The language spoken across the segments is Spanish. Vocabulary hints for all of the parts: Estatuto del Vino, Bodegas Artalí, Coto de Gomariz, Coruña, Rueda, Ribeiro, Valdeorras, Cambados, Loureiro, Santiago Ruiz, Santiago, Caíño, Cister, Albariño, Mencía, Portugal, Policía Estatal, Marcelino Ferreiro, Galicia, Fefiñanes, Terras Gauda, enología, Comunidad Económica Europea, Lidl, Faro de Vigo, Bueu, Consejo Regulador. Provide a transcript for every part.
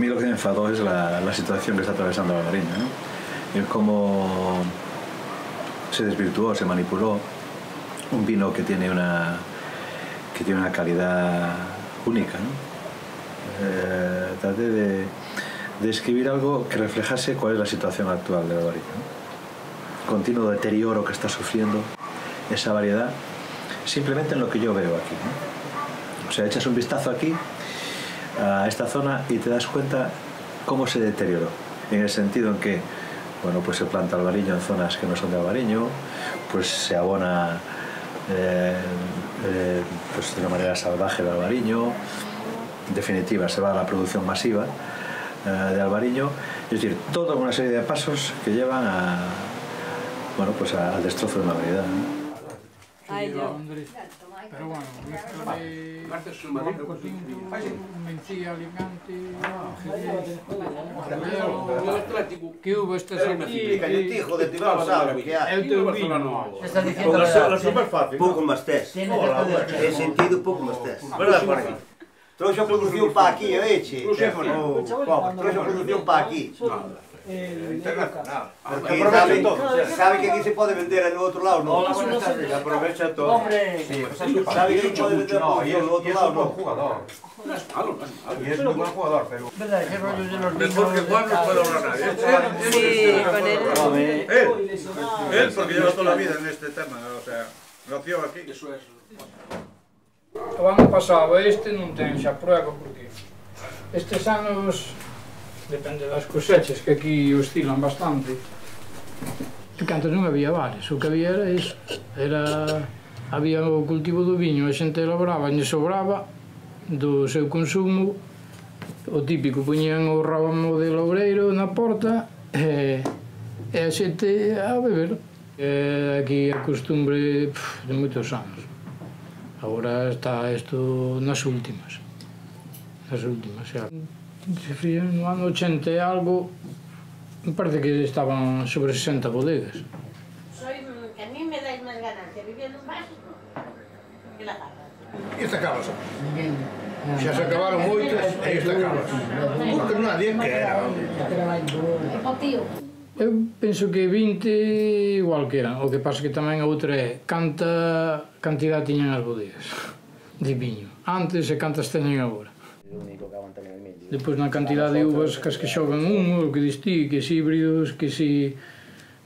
mí lo que me enfadó es la situación que está atravesando Albariño, ¿no? Es como se desvirtuó, se manipuló un vino que tiene una calidad única, ¿no? Traté de escribir algo que reflejase cuál es la situación actual de Albariño, ¿no? El continuo deterioro que está sufriendo esa variedad, simplemente en lo que yo veo aquí, ¿no? O sea, echas un vistazo aquí a esta zona y te das cuenta cómo se deterioró, en el sentido en que, bueno, pues se planta albariño en zonas que no son de albariño, pues se abona pues de una manera salvaje el albariño, en definitiva se va a la producción masiva de albariño, es decir, toda una serie de pasos que llevan a, bueno, pues al destrozo de una variedad, ¿no? Ay, yo. Pero bueno, esto de mencía, alicante, ¿qué hubo este aquí? Calletijo de Tibau, ¿sabes? El teu vino. Estás diciendo lo súper fácil. Poco más test. He sentido poco más test. ¿Verdad, Jorge? Trouxe a producción para aquí, ¿eh? Trouxe a producción para aquí. Internacional. Sabe que aquí se puede vender en el otro lado, ¿no? Aprovecha todo. Hombre, sabe que se puede vender en el otro lado, ¿no? Jugador. No es malo, y es un buen jugador, pero. ¿Verdad? ¿Qué rollo de los niños? Mejor que Juan no puede hablar nadie. Sí, con él. Él, porque lleva toda la vida en este tema, o sea, nació aquí. Eso es. O ano pasado, este non ten xa prueba, porque estes anos, depende das cosechas, que aquí oscilan bastante, porque antes non había bares, o que había era iso, había o cultivo do viño, a xente elaboraba, e sobraba do seu consumo, o típico, poñían o ramo de loureiro na porta, e a xente a beber. Aquí a costumbre de moitos anos. Agora está isto nas últimas, xa. Se frían no ano 80 e algo, me parece que estaban sobre 60 bodegas. A mí me dais máis ganancia viviendo en Básico que la barra. E esta cabra, xa se acabaron moitas, e esta cabra. Porque non había que era. Eu penso que 20 igual que eran, o que pasa que tamén a outra é canta cantidade tiñan as bodegas de viño, antes e cantas teñen agora. Depois na cantidade de uvas que as que xogan o que distí, que si híbridos, que si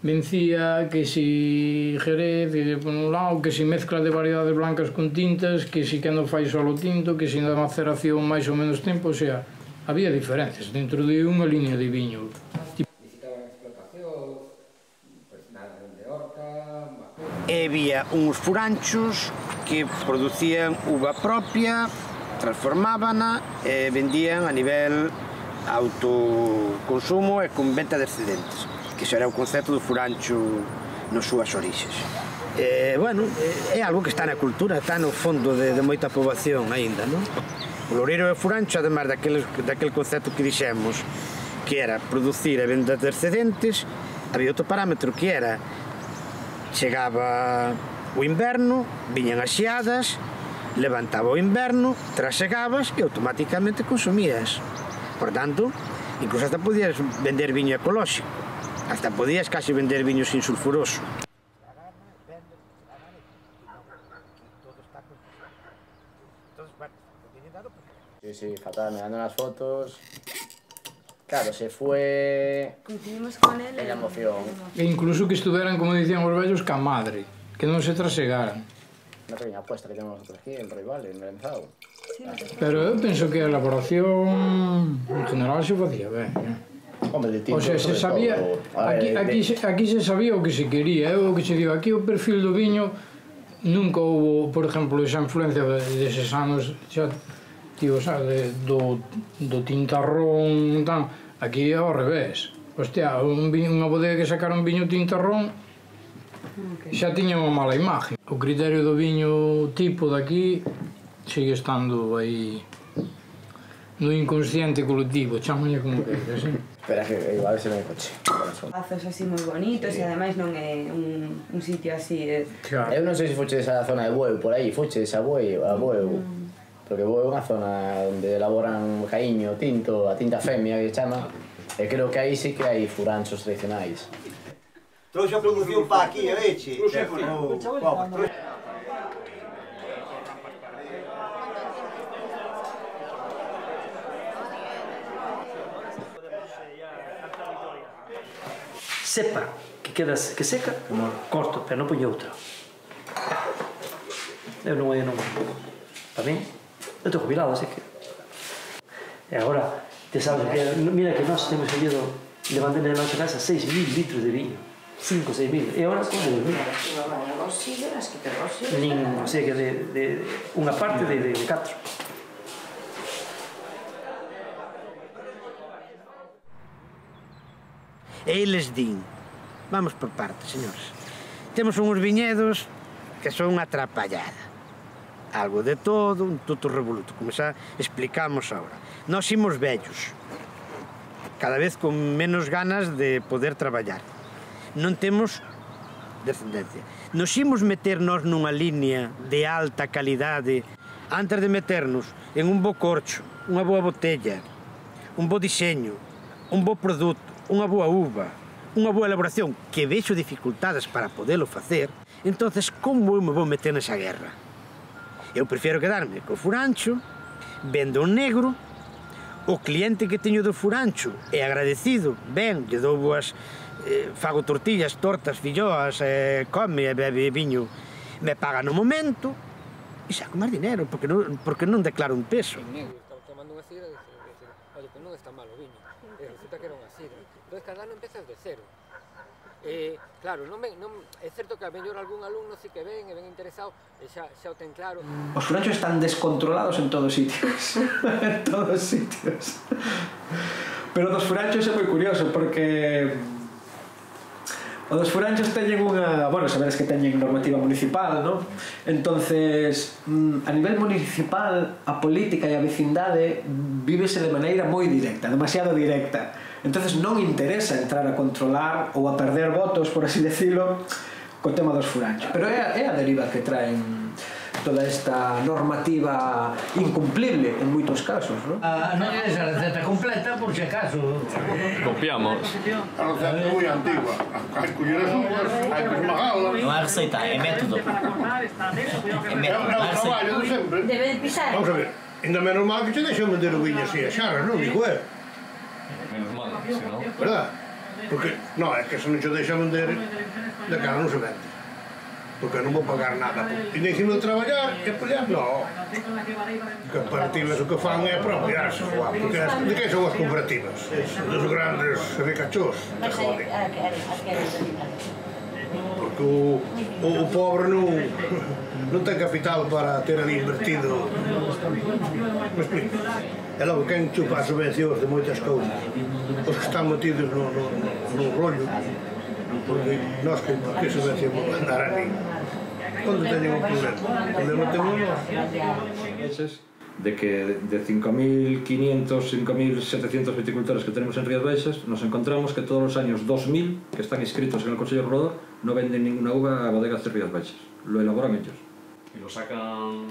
mencía, que si jerez, por un lado, que si mezcla de variedades blancas con tintas, que si que non fai só o tinto, que si na maceración máis ou menos tempo, o sea, había diferencias dentro de unha línea de viño. E había uns furanchos que producían uva propia, transformábana e vendían a nivel autoconsumo e con venta de excedentes, que xa era o concepto do furancho nas súas orixes. Bueno, é algo que está na cultura, está no fondo de moita poboación aínda, non? O loureiro e o furancho, ademais daquele concepto que dixemos, que era producir a venda de excedentes, había outro parámetro que era chegaba o inverno, viñan as xeadas, levantaba o inverno, trasegabas e automáticamente consumías. Por tanto, incluso hasta podías vender viño ecolóxico, hasta podías casi vender viño sin sulfuroso. Sí, fatal, me dando las fotos. Claro, se fue... Coincidimos con él en la emoción. E incluso que estuvieran, como decían los bellos, ca madre, que no se trasegaran. Una pequeña apuesta que tenemos nosotros aquí, el rival, el merenzado. Pero yo pienso que la elaboración en general se hacía bien, ¿eh? Hombre, de tinto, o sea, se sabía... Aquí se sabía o que se quería, ¿eh? O que se dio aquí o perfil do viño. Nunca hubo, por ejemplo, esa influencia de esos anos, xa, tío, ¿sabes? Do tintarrón, tal... Aquí é ao revés. Hostia, unha bodega que sacara un viño tintarrón xa tiña unha mala imaxe. O criterio do viño tipo daqui sigue estando aí no inconsciente colectivo, chámanlle como que é, sí. Espera que igual se me coche. Pazos así moi bonitos e ademais non é un sitio así. Eu non sei se fuche desa zona de Bueu, por aí, fuche desa Bueu, a Bueu. porque Bueu é unha zona onde elaboran caiño, tinto, a tinta femia que chaman, e creo que aí sí que hai furanchos tradicionais. Trouxe a produción para aquí, a veche. Sepa, que seca, como corto, pero non poño outra. Eu non é non. Para mí, eu estou jubilado, así que... E agora, te sabes, mira que nós temos seguido levantando na nosa casa 6.000 litros de viño. 5, 6.000. E agora, como de 2.000? Nin, o sea, que de unha parte de 4. E eles din, vamos por partes, señores. Temos uns viñedos que son unha atrapallada. Algo de todo, un tuto revoluto, como xa explicamos agora. Nós imos vellos, cada vez con menos ganas de poder traballar. Non temos descendencia. Nos imos meternos nunha línea de alta calidade antes de meternos en un bo corcho, unha boa botella, un bo diseño, un bo produto, unha boa uva, unha boa elaboración, que vexo dificultades para podelo facer, entonces como eu me vou meter nesa guerra? Eu prefiero quedarme co furancho, vendo o negro, o cliente que teño do furancho é agradecido, ben, lle dou boas, fago tortillas, tortas, filloas, come, bebe viño, me paga no momento, e saco máis dinero, porque non declaro un peso. Oye, pues no está mal o viño, resulta que era unha sidra. Entonces, cada ano empezas de cero. Claro, é certo que a mellor algún alumno sí que ven e ven interesado, e xa o ten claro. Os furanchos están descontrolados en todos os sitios. En todos os sitios. Pero dos furanchos é moi curioso, porque... O dos furanchos teñen unha... Bueno, sabedes que teñen normativa municipal, non? Entonces, a nivel municipal, a política e a vecindade vívese de maneira moi directa, demasiado directa. Entonces non interesa entrar a controlar ou a perder votos, por así decirlo, co tema dos furanchos. Pero é a deriva que traen toda esta normativa incumplible en moitos casos, non? Non é esa receta completa, por si acaso. Copiamos. A receta é moi antigua. As colleras unhas, hai que esmagalas. Non é receita, é método. É método, non é traballo de sempre. Debe de pisar. Vamos a ver. Ainda menos mal que te deixan vender o viño así a xarra, non? Digo, menos mal, se non. Verdad? Porque, non, é que se non te deixan vender, da cara non se vende. Porque non vou pagar nada. E nem se non traballar, que pelear, non. Cooperativas o que fan é apropiarse. De que son as cooperativas? Dos grandes ricachos, te joden. Porque o pobre non ten capital para ter ali invertido. Me explico. E logo, quen chupa as subvencións de moitas cousas? Os que están metidos no rollo. Porque nós que subvencións andar ali. Cando teñen un problema? Cando non temos nós? De que de 5.700 viticultores que tenemos en Rías Baixas, nos encontramos que todos os años 2.000 que están inscritos en el Consejo Regulador no venden ninguna uva a bodegas de Rías Baixas. Lo elaboran ellos. Y lo sacan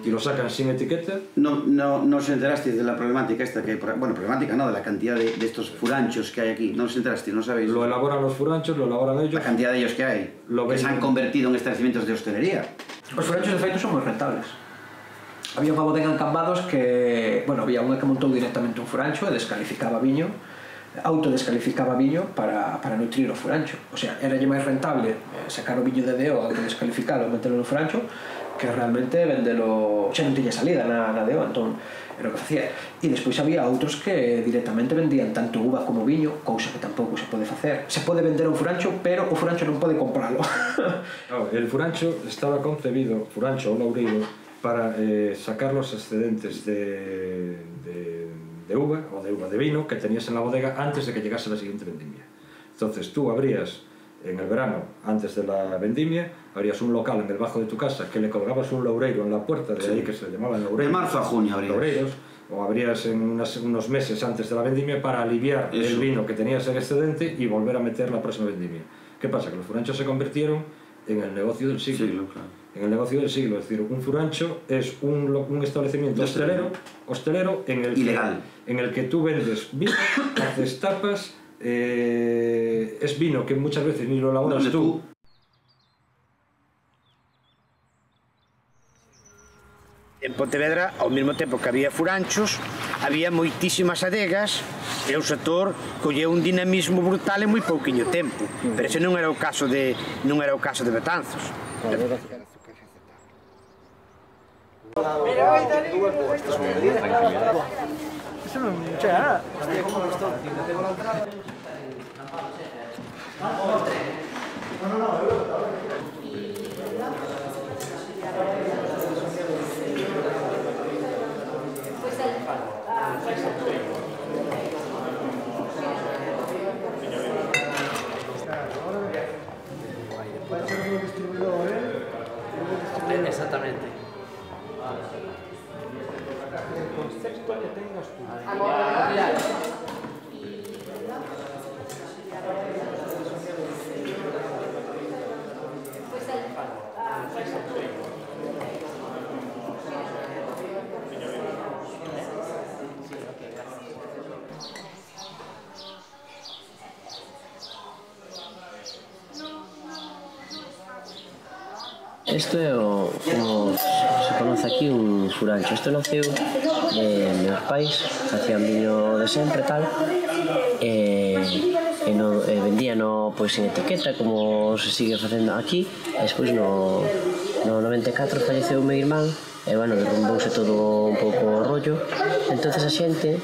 sin etiqueta. No os enterasteis de la problemática esta que hay por aquí. Bueno, problemática no, de la cantidad de estos furanchos que hay aquí. No os enterasteis, no sabéis. Lo elaboran los furanchos, lo elaboran ellos. La cantidad de ellos que hay, que se han convertido en establecimientos de hostelería. Los furanchos, de feito, son muy rentables. Había unha bodega en Cambados que... Bueno, había unha que montou directamente un furancho e descalificaba viño, autodescalificaba viño para nutrir o furancho. O sea, era máis rentable sacar o viño de deo, autodescalificalo, meterlo no furancho, que realmente vendelo... Xa non tiña salida na deo, entón era o que facía. E despois había outros que directamente vendían tanto uva como viño, cousa que tampouco se pode facer. Se pode vender un furancho, pero o furancho non pode compralo. Claro, el furancho estaba concebido, furancho ou laurido, para sacar los excedentes de uva o de uva de vino que tenías en la bodega antes de que llegase la siguiente vendimia. Entonces tú abrías en el verano, antes de la vendimia, abrías un local en el bajo de tu casa que le colgabas un laureiro en la puerta, de sí. Ahí que se le llamaban laureiros. De marzo a junio abrías. Laureiros, o abrías en unos meses antes de la vendimia para aliviar eso, el vino que tenías en excedente y volver a meter la próxima vendimia. ¿Qué pasa? Que los furanchos se convirtieron en el negocio del siglo. Sí, claro. en el negocio del siglo. Es decir, un furancho es un establecimiento hostelero en el ilegal, en el que tú vendes vino, haces tapas, es vino que muchas veces ni lo elaboras tú. En Pontevedra, ao mesmo tempo que había furanchos, había moitísimas adegas e o sector colleu un dinamismo brutal en moi pouquiño tempo, pero ese non era o caso de Betanzos. Exactamente. El concepto que tengas tú. Isto é como se conoce aquí un furancho. Isto naceu de meus pais, facían viño de sempre e tal, e vendíano en etiqueta como se sigue facendo aquí. Despois no 94 falleceu o meu irmán e derrumbouse todo un pouco o rollo. Entón a xente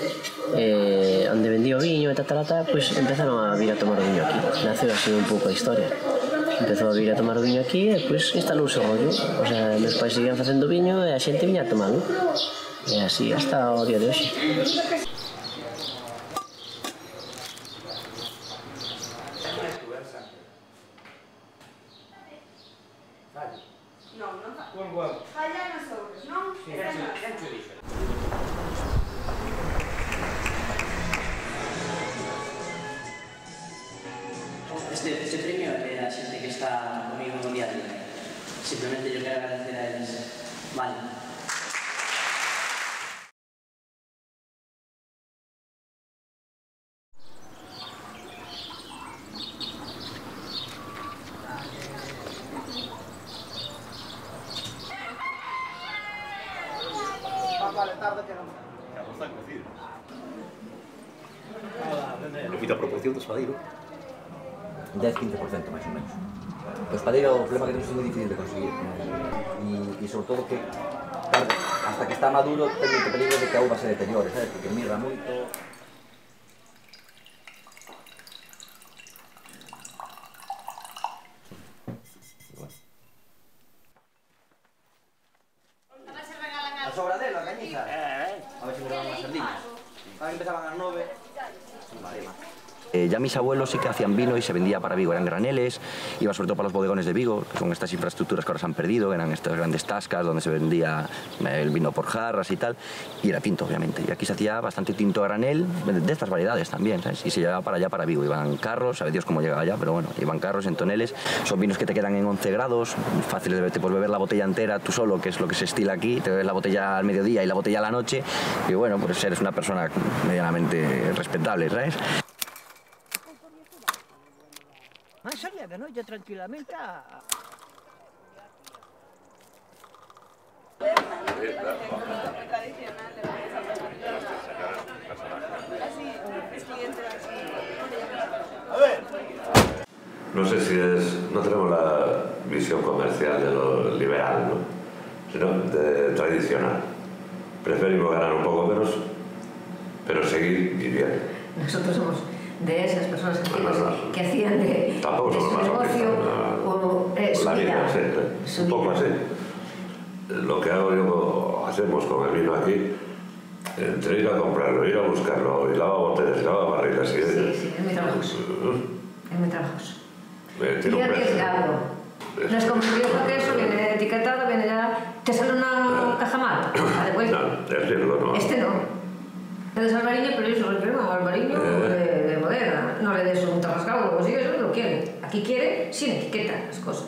onde vendía o viño e empezaron a vir a tomar o viño aquí. Naceu así un pouco a historia. Empezou a vir a tomar o viño aquí e despois instalouse o rollo. O sea, meus pais seguían facendo viño e a xente viña a tomalo. E así hasta o día de hoxe. Ya mis abuelos sí que hacían vino y se vendía para Vigo, eran graneles, iba sobre todo para los bodegones de Vigo, con estas infraestructuras que ahora se han perdido, eran estas grandes tascas donde se vendía el vino por jarras y tal, y era tinto, obviamente. Y aquí se hacía bastante tinto a granel, de estas variedades también, ¿sabes? Y se llevaba para allá, para Vigo, iban carros, sabe Dios cómo llegaba allá, pero bueno, iban carros en toneles, son vinos que te quedan en 11 grados, fáciles de te puedes beber la botella entera tú solo, que es lo que se estila aquí, te bebes la botella al mediodía y la botella a la noche, y bueno, pues eres una persona medianamente respetable, ¿sabes? Más allá de noche tranquilamente a... No sé si es... no tenemos la visión comercial de lo liberal, ¿no? Sino de tradicional. Preferimos ganar un poco menos, pero seguir y bien. Nosotros somos... de esas personas que hacían de su negocio como su vida. Un poco así. Lo que hago yo, hacemos con el vino aquí, entre ir a comprarlo, ir a buscarlo, y lava botellas, lava barriles. Sí, sí, es muy trabajoso. Es muy trabajoso. Muy arriesgado. No es como si yo creo que eso viene etiquetado, viene ya... te sale una caja mal. No, es riesgo, no. Este no. Es albariño, pero yo soy el primo, albariño de bodega. No le des un Terras Gauda, consigues, no lo quiere. Aquí quiere sin etiqueta las cosas.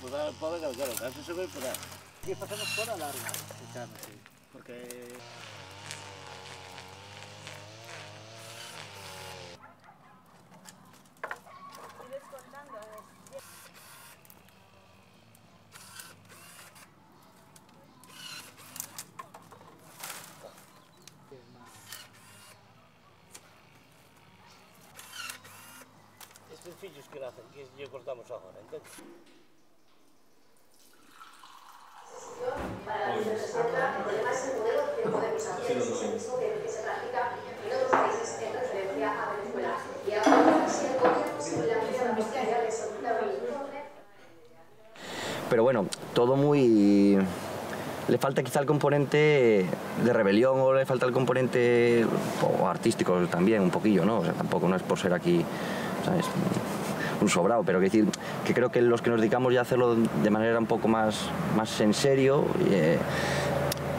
podar, podar, claro, antes se puede podar. Aquí hacemos poda larga, sí, porque... que hacen, que yo cortamos ahora, ¿entonces? Para los exportar, el problema es el modelo de modernización del socialismo que se practica en otros países en referencia a Venezuela. Y ahora, si el gobierno se la vida de los ideales de la revolución. Pero bueno, todo muy... Le falta quizá el componente de rebelión o le falta el componente artístico también, un poquillo, ¿no? O sea, tampoco no es por ser aquí, ¿sabes?, un sobrado, pero decir que creo que los que nos dedicamos ya a hacerlo de manera un poco más en serio,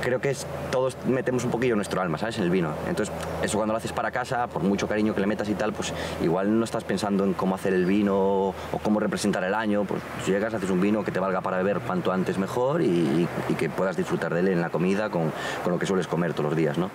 creo que todos metemos un poquillo nuestro alma, ¿sabes?, en el vino. Entonces, eso cuando lo haces para casa, por mucho cariño que le metas y tal, pues igual no estás pensando en cómo hacer el vino o cómo representar el año. Pues si llegas, haces un vino que te valga para beber cuanto antes mejor y que puedas disfrutar de él en la comida con lo que sueles comer todos los días, ¿no?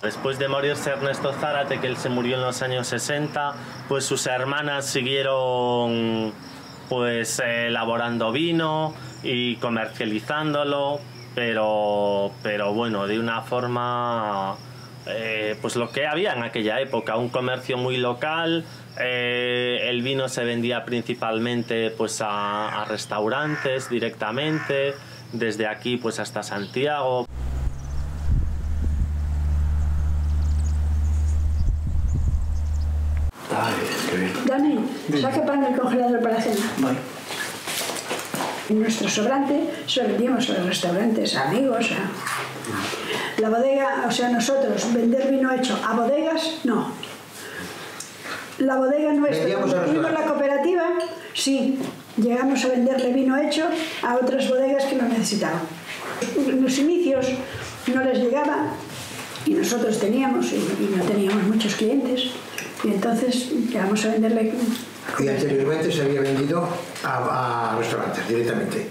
Después de morirse Ernesto Zárate, que él se murió en los años 60, pues sus hermanas siguieron pues elaborando vino y comercializándolo, pero bueno, de una forma pues lo que había en aquella época, un comercio muy local. El vino se vendía principalmente pues a restaurantes directamente, desde aquí pues hasta Santiago. Dani, saca pan del congelador para la cena. Vale. Nuestro sobrante se lo vendíamos a los restaurantes, a amigos, a... La bodega, o sea, nosotros, vender vino hecho a bodegas, no. La bodega nuestra, cuando tuvimos la cooperativa, sí, llegamos a venderle vino hecho a otras bodegas que lo necesitaban. En los inicios no les llegaba y nosotros teníamos, y no teníamos muchos clientes. Y entonces vamos a venderle... Y anteriormente se había vendido a restaurantes directamente.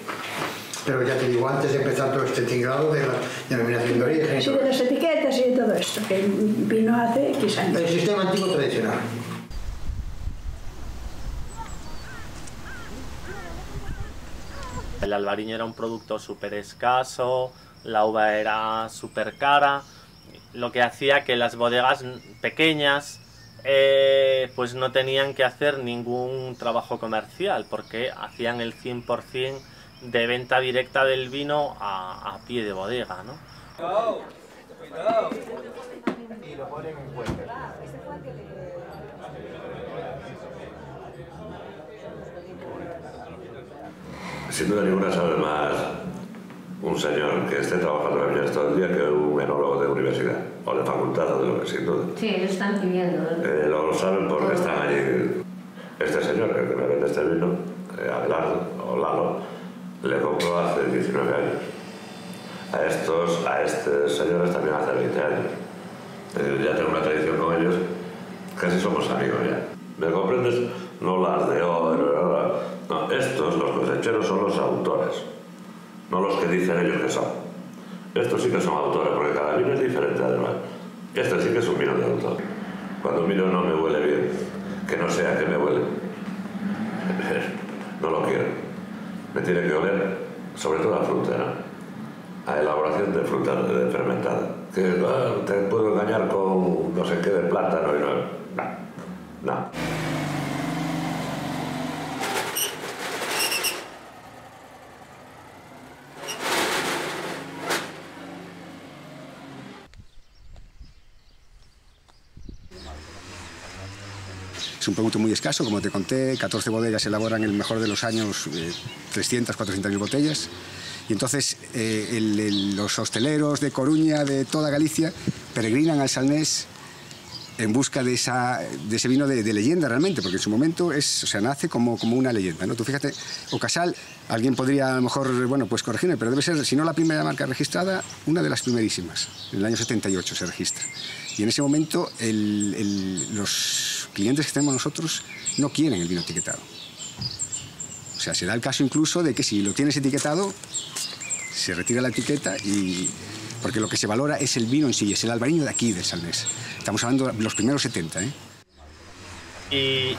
Pero ya te digo, antes de empezar todo este tinglado de la denominación de origen... Sí, de las etiquetas y de todo esto, que vino hace X años. El sistema antiguo tradicional. El albariño era un producto súper escaso, la uva era súper cara, lo que hacía que las bodegas pequeñas... pues no tenían que hacer ningún trabajo comercial porque hacían el 100% de venta directa del vino a pie de bodega, ¿no? ¡Cuidado! ¡Cuidado! Y lo ponen en cuenta. Sin duda ninguna sabe más un señor que esté trabajando en la viña todo el día que un enólogo de universidad o de facultad o de lo que, sin duda. Sí, ellos están viviendo. Lo saben porque están allí. Este señor, el que me vende este vino, Abelardo o Lalo, le compró hace 19 años. A estos señores también hace 20 años. Ya tengo una tradición con ellos, casi somos amigos ya. ¿Me comprendes? No las de oro, no, estos, los cosecheros, son los autores. No los que dicen ellos que son. Estos sí que son autores, porque cada vino es diferente además. Este sí que es un vino de autor. Cuando miro no me huele bien, que no sea que me huele. No lo quiero. Me tiene que oler, sobre todo a fruta, ¿no? A elaboración de fruta de fermentada. Que te puedo engañar con no sé qué de plátano y no. No. Es un producto muy escaso, como te conté, 14 bodegas elaboran el mejor de los años 300, 400.000 botellas. Y entonces los hosteleros de Coruña, de toda Galicia, peregrinan al Salnés en busca de, ese vino de leyenda realmente, porque en su momento es, nace como una leyenda, ¿no? Tú fíjate, o Casal, alguien podría a lo mejor, bueno, pues corregirme, pero debe ser, si no la primera marca registrada, una de las primerísimas. En el año 78 se registra. Y en ese momento los clientes que tenemos nosotros no quieren el vino etiquetado. O sea, se da el caso incluso de que si lo tienes etiquetado, se retira la etiqueta y... Porque lo que se valora es el vino en sí, es el albariño de aquí, de Salnés. Estamos hablando de los primeros 70, ¿eh?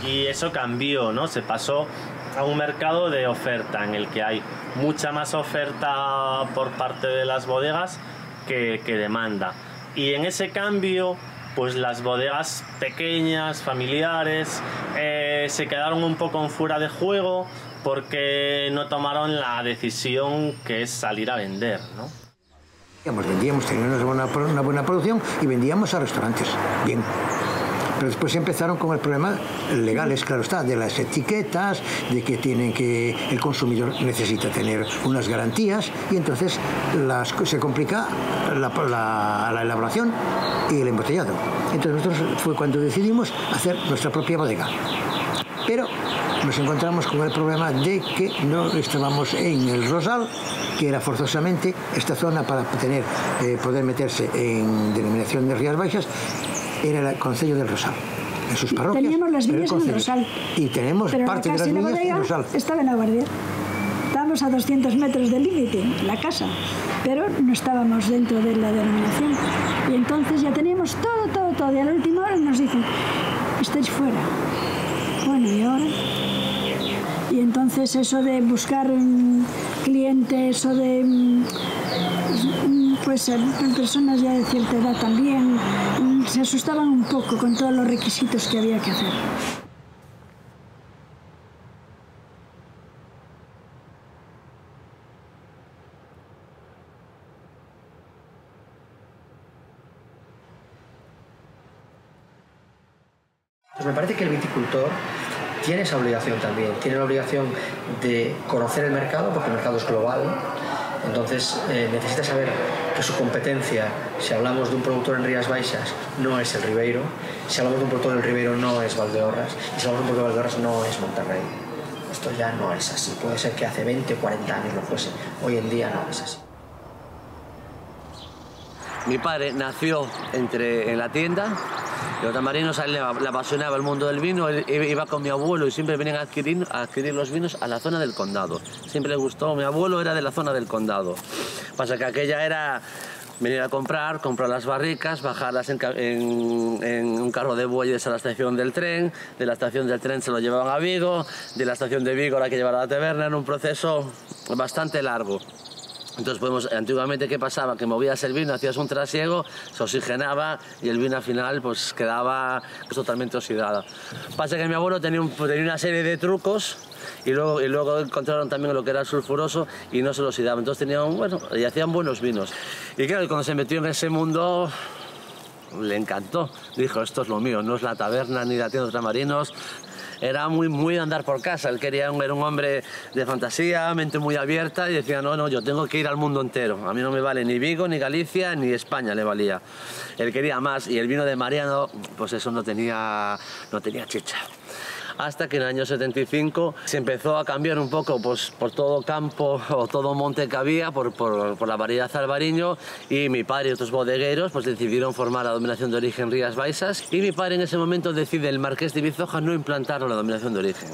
Y eso cambió, ¿no? Se pasó a un mercado de oferta en el que hay mucha más oferta por parte de las bodegas que demanda. Y en ese cambio, pues las bodegas pequeñas, familiares, se quedaron un poco en fuera de juego porque no tomaron la decisión que es salir a vender, ¿no? Vendíamos, teníamos una buena producción y vendíamos a restaurantes, bien. Pero después empezaron con el problema legal, claro está, de las etiquetas, de que tienen que el consumidor necesita tener unas garantías y entonces se complica la elaboración y el embotellado. Entonces nosotros fue cuando decidimos hacer nuestra propia bodega. Pero nos encontramos con el problema de que no estábamos en el Rosal, que era forzosamente esta zona para tener, poder meterse en denominación de Rías Baixas, era el Concello del Rosal. En sus parroquias. Teníamos las viñas en el Rosal. Y tenemos pero parte de las viñas en el Rosal. Estaba en la guardia. Estábamos a 200 metros del límite, la casa, pero no estábamos dentro de la denominación. Y entonces ya teníamos todo. Y al último nos dicen, estáis fuera. Bueno, y ahora... Y entonces eso de buscar clientes o de pues personas ya de cierta edad también se asustaban un poco con todos los requisitos que había que hacer. Pues me parece que el viticultor tiene esa obligación también, tiene la obligación de conocer el mercado, porque el mercado es global, entonces necesita saber que su competencia, si hablamos de un productor en Rías Baixas, no es el Ribeiro, si hablamos de un productor del Ribeiro no es Valdeorras, y si hablamos de un productor de Valdeorras no es Monterrei. Esto ya no es así, puede ser que hace 20 o 40 años lo fuese, hoy en día no es así. Mi padre nació en la tienda. Los tamarinos a él le apasionaba el mundo del vino, él iba con mi abuelo y siempre venían a adquirir los vinos a la zona del condado. Siempre le gustó, mi abuelo era de la zona del condado. Pasa que aquella era venir a comprar las barricas, bajarlas en un carro de bueyes a la estación del tren, de la estación del tren se lo llevaban a Vigo, de la estación de Vigo la que llevaba a la taberna, era un proceso bastante largo. Entonces, antiguamente, ¿qué pasaba? Que movías el vino, hacías un trasiego, se oxigenaba y el vino al final pues quedaba totalmente oxidado. Pasa que mi abuelo tenía una serie de trucos y luego encontraron también lo que era el sulfuroso y no se lo oxidaba. Entonces y hacían buenos vinos. Y claro, cuando se metió en ese mundo, le encantó. Dijo, esto es lo mío, no es la taberna ni la tienda de tamarinos. Era muy de andar por casa, él era un hombre de fantasía, mente muy abierta y decía, no, yo tengo que ir al mundo entero, a mí no me vale ni Vigo, ni Galicia, ni España le valía. Él quería más y el vino de Mariano, pues eso no tenía chicha. Hasta que en el año 75 se empezó a cambiar un poco pues, por todo campo o todo monte que había, por la variedad albariño, y mi padre y otros bodegueros pues, decidieron formar la denominación de origen Rías Baixas, y mi padre en ese momento decide, el Marqués de Vizoja, no implantar la denominación de origen.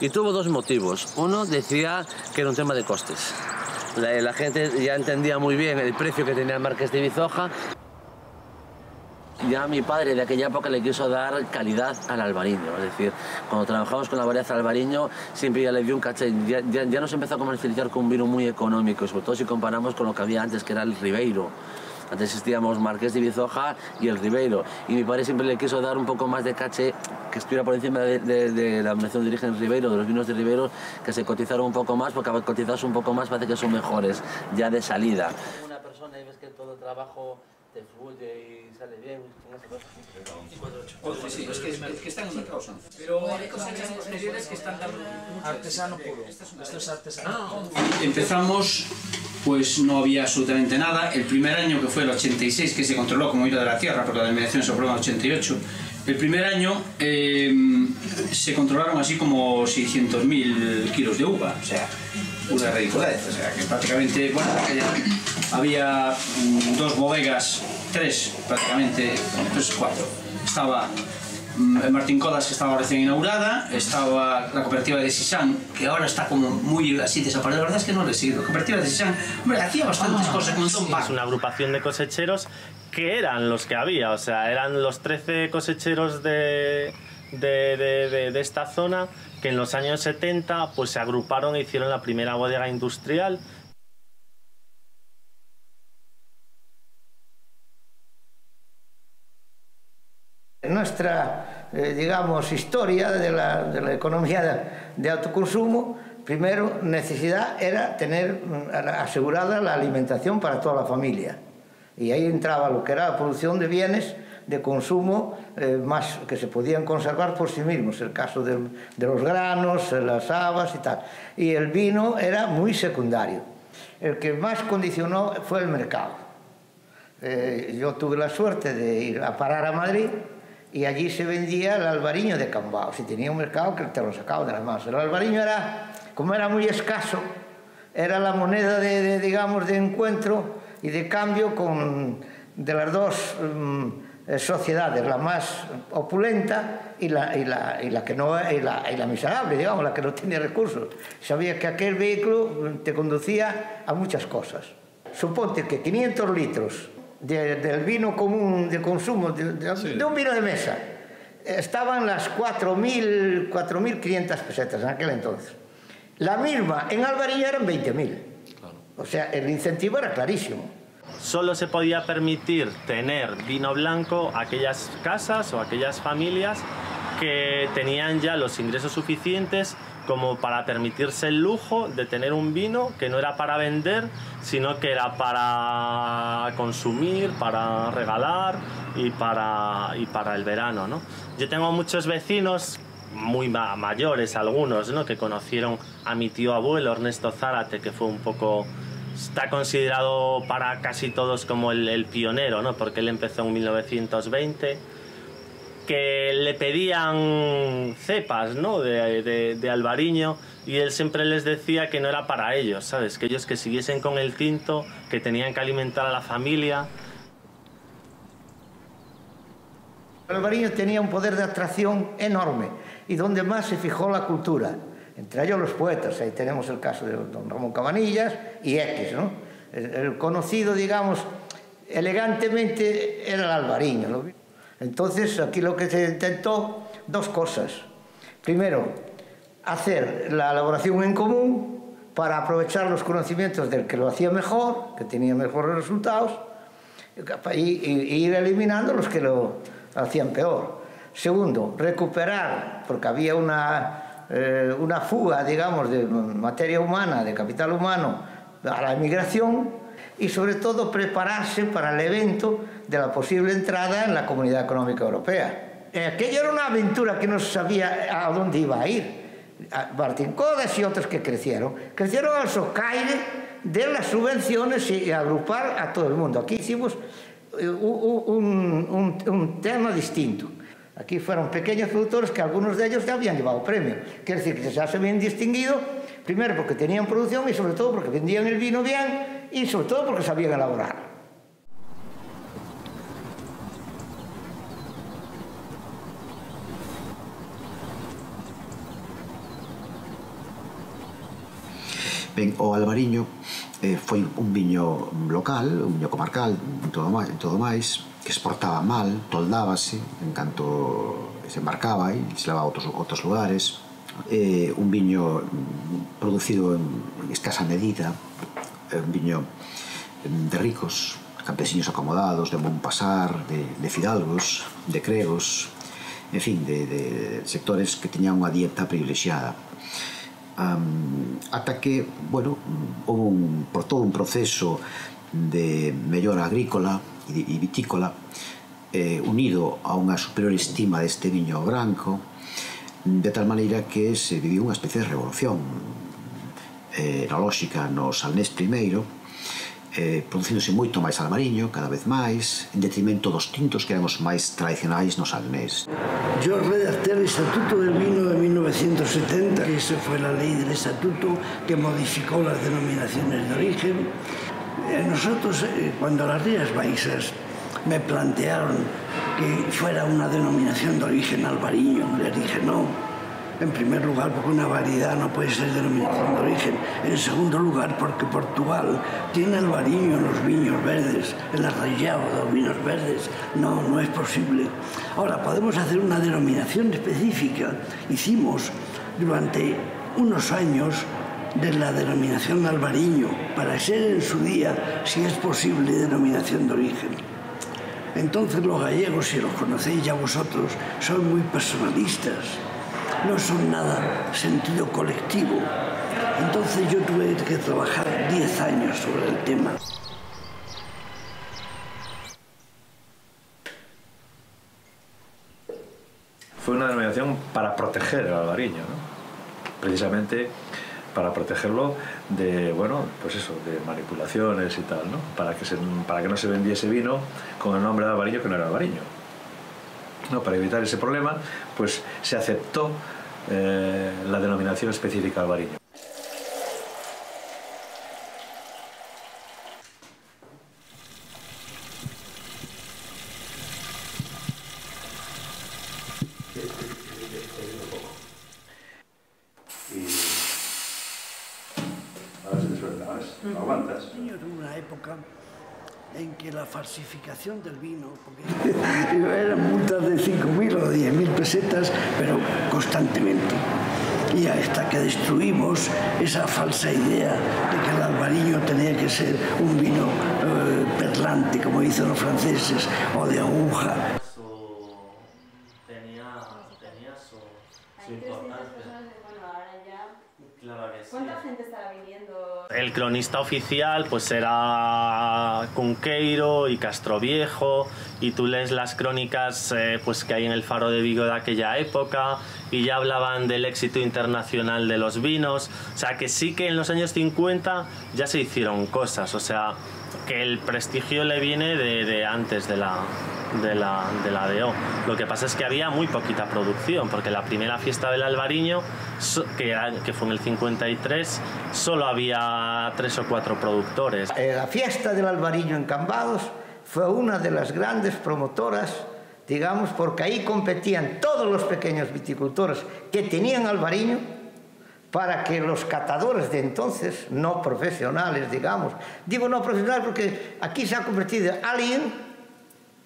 Y tuvo dos motivos. Uno decía que era un tema de costes. La gente ya entendía muy bien el precio que tenía el Marqués de Vizoja. Ya mi padre de aquella época le quiso dar calidad al albariño, es decir, cuando trabajamos con la variedad albariño siempre ya le dio un caché, ya nos empezó a comercializar con un vino muy económico, sobre todo si comparamos con lo que había antes, que era el Ribeiro. Antes existíamos Marqués de Vizoja y el Ribeiro, y mi padre siempre le quiso dar un poco más de caché, que estuviera por encima de la denominación de origen Ribeiro, de los vinos de Ribeiro, que se cotizaron un poco más, porque al cotizarse un poco más parece que son mejores, ya de salida. Una persona y ves que todo el trabajo... te fluye y sale bien, no sé cuánto. Sí, es que están en una causa. Pero hay cosechas posteriores que están dando... Artesano puro. Esto es artesano. Empezamos pues no había absolutamente nada. El primer año, que fue el 86, que se controló como hilo de la tierra, porque la denominación se aprobó en el 88, el primer año se controlaron así como 600.000 kilos de uva, o sea, una ridiculez, o sea, que prácticamente, bueno, había dos bodegas, tres prácticamente, tres, cuatro. Estaba Martín Códax, que estaba recién inaugurada, estaba la cooperativa de Sisán, que ahora está como muy así desaparecida, la verdad es que no le he seguido. Cooperativa de Sisán, hombre, hacía bastantes cosas con Don Paco. Es una agrupación de cosecheros que eran los que había, o sea, eran los 13 cosecheros de esta zona, que en los años 70 pues se agruparon e hicieron la primera bodega industrial. Nuestra, digamos, historia de la economía de autoconsumo, primero necesidad era tener asegurada la alimentación para toda la familia. Y ahí entraba lo que era la producción de bienes de consumo más que se podían conservar por sí mismos, el caso de los granos, las habas y tal. Y el vino era muy secundario. El que más condicionó fue el mercado. Yo tuve la suerte de ir a parar a Madrid y allí se vendía el albariño de Cambados, y tenía un mercado que te lo sacaba de las manos. El albariño era, como era muy escaso, era la moneda digamos, de encuentro y de cambio de las dos sociedades, la más opulenta y la miserable, digamos, la que no tenía recursos. Sabías que aquel vehículo te conducía a muchas cosas. Suponte que 500 litros del vino común de consumo, de un vino de mesa, estaban las 4.500 pesetas en aquel entonces. La misma en Albariño eran 20.000. Claro. O sea, el incentivo era clarísimo. Solo se podía permitir tener vino blanco a aquellas casas o a aquellas familias que tenían ya los ingresos suficientes como para permitirse el lujo de tener un vino que no era para vender, sino que era para consumir, para regalar y para el verano, ¿no? Yo tengo muchos vecinos, muy mayores algunos, ¿no?, que conocieron a mi tío abuelo, Ernesto Zárate, que fue un poco... Está considerado para casi todos como el pionero, ¿no?, porque él empezó en 1920, que le pedían cepas, ¿no?, de albariño, y él siempre les decía que no era para ellos, ¿sabes?, que ellos que siguiesen con el tinto, que tenían que alimentar a la familia. El albariño tenía un poder de atracción enorme, y donde más se fijó la cultura, entre ellos los poetas. Ahí tenemos el caso de don Ramón Cabanillas y X, ¿no? El conocido, digamos, elegantemente era el albariño, ¿no? Entonces, aquí lo que se intentó, dos cosas. Primero, hacer la elaboración en común para aprovechar los conocimientos del que lo hacía mejor, que tenía mejores resultados, y ir eliminando los que lo hacían peor. Segundo, recuperar, porque había una fuga, digamos, de materia humana, de capital humano, a la emigración, y sobre todo prepararse para el evento de la posible entrada en la Comunidad Económica Europea. Aquello era una aventura que no se sabía a dónde iba a ir. Martín Códax y otros que crecieron al socaire de las subvenciones y agrupar a todo el mundo. Aquí hicimos un tema distinto. Aquí fueron pequeños productores que algunos de ellos ya habían llevado premios. Quiere decir que ya se habían distinguido, primero porque tenían producción y sobre todo porque vendían el vino bien y sobre todo porque sabían elaborar. Ben, o albariño foi un viño local, un viño comarcal, en todo máis, que exportaba mal, toldábase en canto se embarcaba e se levaba a outros lugares. Un viño producido en escasa medida, un viño de ricos, campesinos acomodados, de bon pasar, de fidalgos, de cregos, en fin, de sectores que teñan unha dieta privilexiada. Ata que, bueno, houve por todo un proceso de mellora agrícola e vitícola unido a unha superior estima deste viño branco, de tal maneira que se viviu unha especie de revolución enolóxica no Salnés primeiro, producíndose moito máis albariño, cada vez máis, en detrimento dos tintos que eran os máis tradicionais no Salnés. Eu redactei o Estatuto del Vino de 1970, que esa foi a lei do Estatuto que modificou as denominaciones de origen. Nosotros, cuando las Rías Baixas me plantearon que fuera una denominación de origen albariño, les dije no. En primer lugar, porque una variedad no puede ser denominación de origen. En segundo lugar, porque Portugal tiene albariño en los viños verdes, el arrayado de los vinos verdes. No, no es posible. Ahora, podemos hacer una denominación específica. Hicimos durante unos años de la denominación albariño, para ser en su día, si es posible, denominación de origen. Entonces los gallegos, si los conocéis ya vosotros, son muy personalistas, no son nada sentido colectivo. Entonces yo tuve que trabajar 10 años sobre el tema. Fue una denominación para proteger al albariño, ¿no? Precisamente para protegerlo de, bueno, pues eso, de manipulaciones y tal, ¿no? Para que no se vendiese vino con el nombre de albariño que no era albariño. No, para evitar ese problema, pues se aceptó la denominación específica albariño. Falsificación del vino, porque eran multas de 5.000 o 10.000 pesetas, pero constantemente. Y hasta que destruimos esa falsa idea de que el albariño tenía que ser un vino perlante, como dicen los franceses, o de aguja. Tenía su importancia. ¿Cuánta gente estará viniendo? El cronista oficial pues era Cunqueiro y Castroviejo, y tú lees las crónicas pues que hay en el Faro de Vigo de aquella época, y ya hablaban del éxito internacional de los vinos. O sea, que sí que en los años 50 ya se hicieron cosas, o sea, que el prestigio le viene de antes de la DO. Lo que pasa es que había muy poquita producción, porque la primera fiesta del albariño, que fue en el 53, solo había 3 o 4 productores. La fiesta del albariño en Cambados fue una de las grandes promotoras, digamos, porque ahí competían todos los pequeños viticultores que tenían albariño, para que los catadores de entonces, no profesionales, digamos, digo no profesionales porque aquí se ha convertido alguien,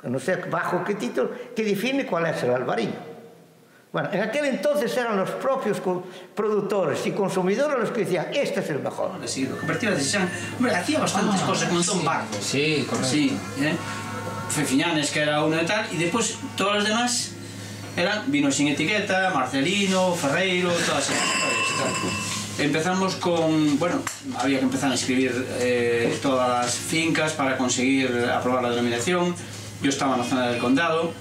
no sé bajo qué título, que define cuál es el albariño. Bueno, en aquel entonces eran los propios productores y consumidores los que decían, este es el mejor. Sí, lo convertido en decisión. Hombre, hacía bastantes cosas con Don Barco. Sí, correcto. Sí, Fefiñanes, que era uno de tal, y después todos los demás eran vino sin etiqueta, Marcelino, Ferreiro, todas esas historias. Empezamos con, bueno, había que empezar a escribir todas las fincas para conseguir aprobar la denominación. Yo estaba en la zona del condado,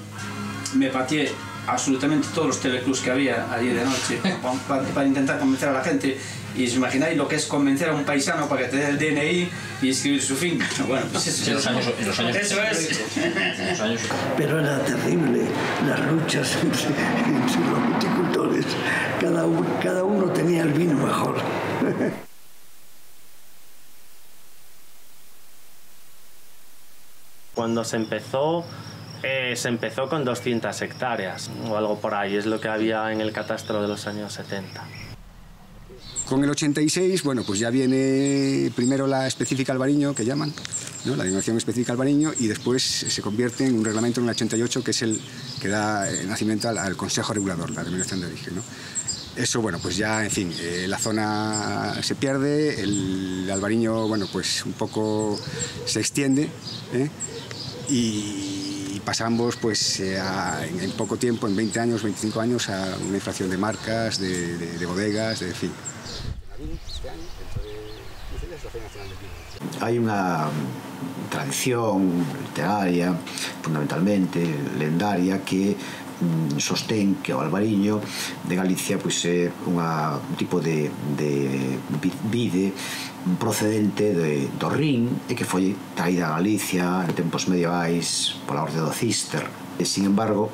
me pateé absolutamente todos los teleclubs que había allí de noche para intentar convencer a la gente. Y os imagináis lo que es convencer a un paisano para que te dé el DNI y escribir su finca. Bueno, pues eso, sí, los años, eso es. Los años. Pero era terrible las luchas entre los viticultores. Cada uno tenía el vino mejor. Cuando se empezó con 200 hectáreas o algo por ahí, es lo que había en el catastro de los años 70. Con el 86, bueno, pues ya viene primero la específica albariño, que llaman, ¿no? La denominación específica albariño, y después se convierte en un reglamento en el 88, que es el que da nacimiento al Consejo Regulador, la denominación de origen, ¿no? Eso, bueno, pues ya, en fin, la zona se pierde, el albariño, bueno, pues un poco se extiende, y pasamos, pues, en poco tiempo, en 20 años, 25 años, a una inflación de marcas, de bodegas, de en fin. Hay una tradición literaria, fundamentalmente lendaria, que sostén que o albariño de Galicia pois é un tipo de vide procedente do Rin e que foi traída a Galicia en tempos medievais pola orde do Cister. E, sin embargo,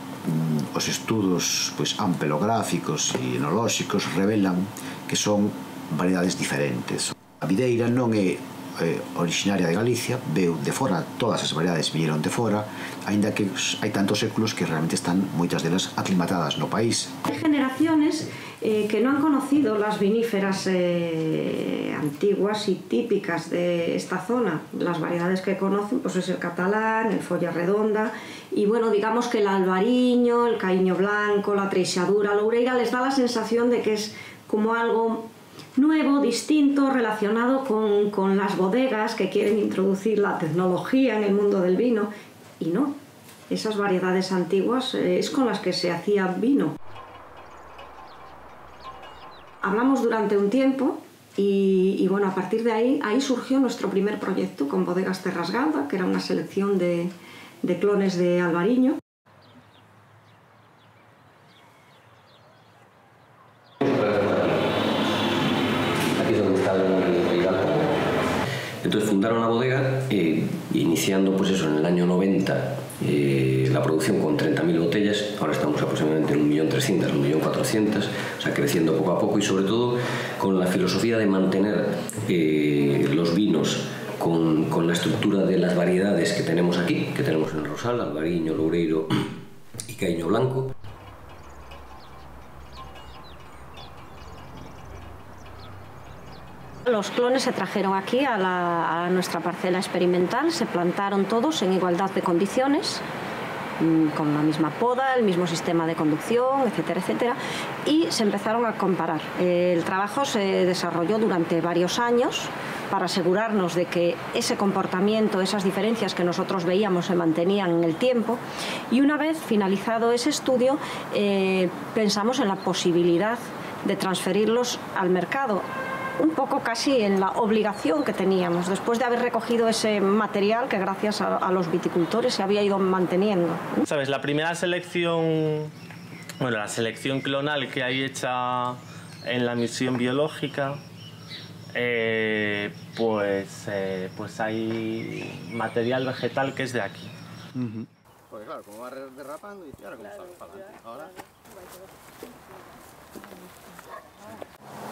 os estudos ampelográficos e enolóxicos revelan que son variedades diferentes. A videira non é originaria de Galicia, veu de fora, todas as variedades viñeron de fora, aínda que hai tantos séculos que realmente están moitas delas aclimatadas no país. Hai generaciones que no han conocido las viníferas antiguas y típicas de esta zona. Las variedades que conocen pues es el catalán, el folla redonda y bueno, digamos que el albariño, el caíño blanco, la treixadura, la loureira les da la sensación de que es como algo nuevo, distinto, relacionado con las bodegas que quieren introducir la tecnología en el mundo del vino. Y no, esas variedades antiguas es con las que se hacía vino. Hablamos durante un tiempo y bueno, a partir de ahí surgió nuestro primer proyecto con Bodegas Terras Gauda, que era una selección de clones de albariño. Aquí es donde está el... Entonces fundaron la bodega, iniciando pues eso, en el año 90 la producción con 30.000 botellas, ahora estamos aproximadamente en 1.300.000, 1.400.000, o sea, creciendo poco a poco y sobre todo con la filosofía de mantener los vinos con la estructura de las variedades que tenemos aquí, que tenemos en Rosal, albariño, loureiro y caíño blanco. Los clones se trajeron aquí a nuestra parcela experimental, se plantaron todos en igualdad de condiciones, con la misma poda, el mismo sistema de conducción, etcétera, etcétera, y se empezaron a comparar. El trabajo se desarrolló durante varios años para asegurarnos de que ese comportamiento, esas diferencias que nosotros veíamos se mantenían en el tiempo, y una vez finalizado ese estudio pensamos en la posibilidad de transferirlos al mercado, un poco casi en la obligación que teníamos después de haber recogido ese material que gracias a los viticultores se había ido manteniendo. ¿Sabes? La primera selección, bueno, la selección clonal que hay hecha en la misión biológica, pues hay material vegetal que es de aquí. Uh-huh. Porque claro, como va derrapando y ahora como sale para adelante. Ahora...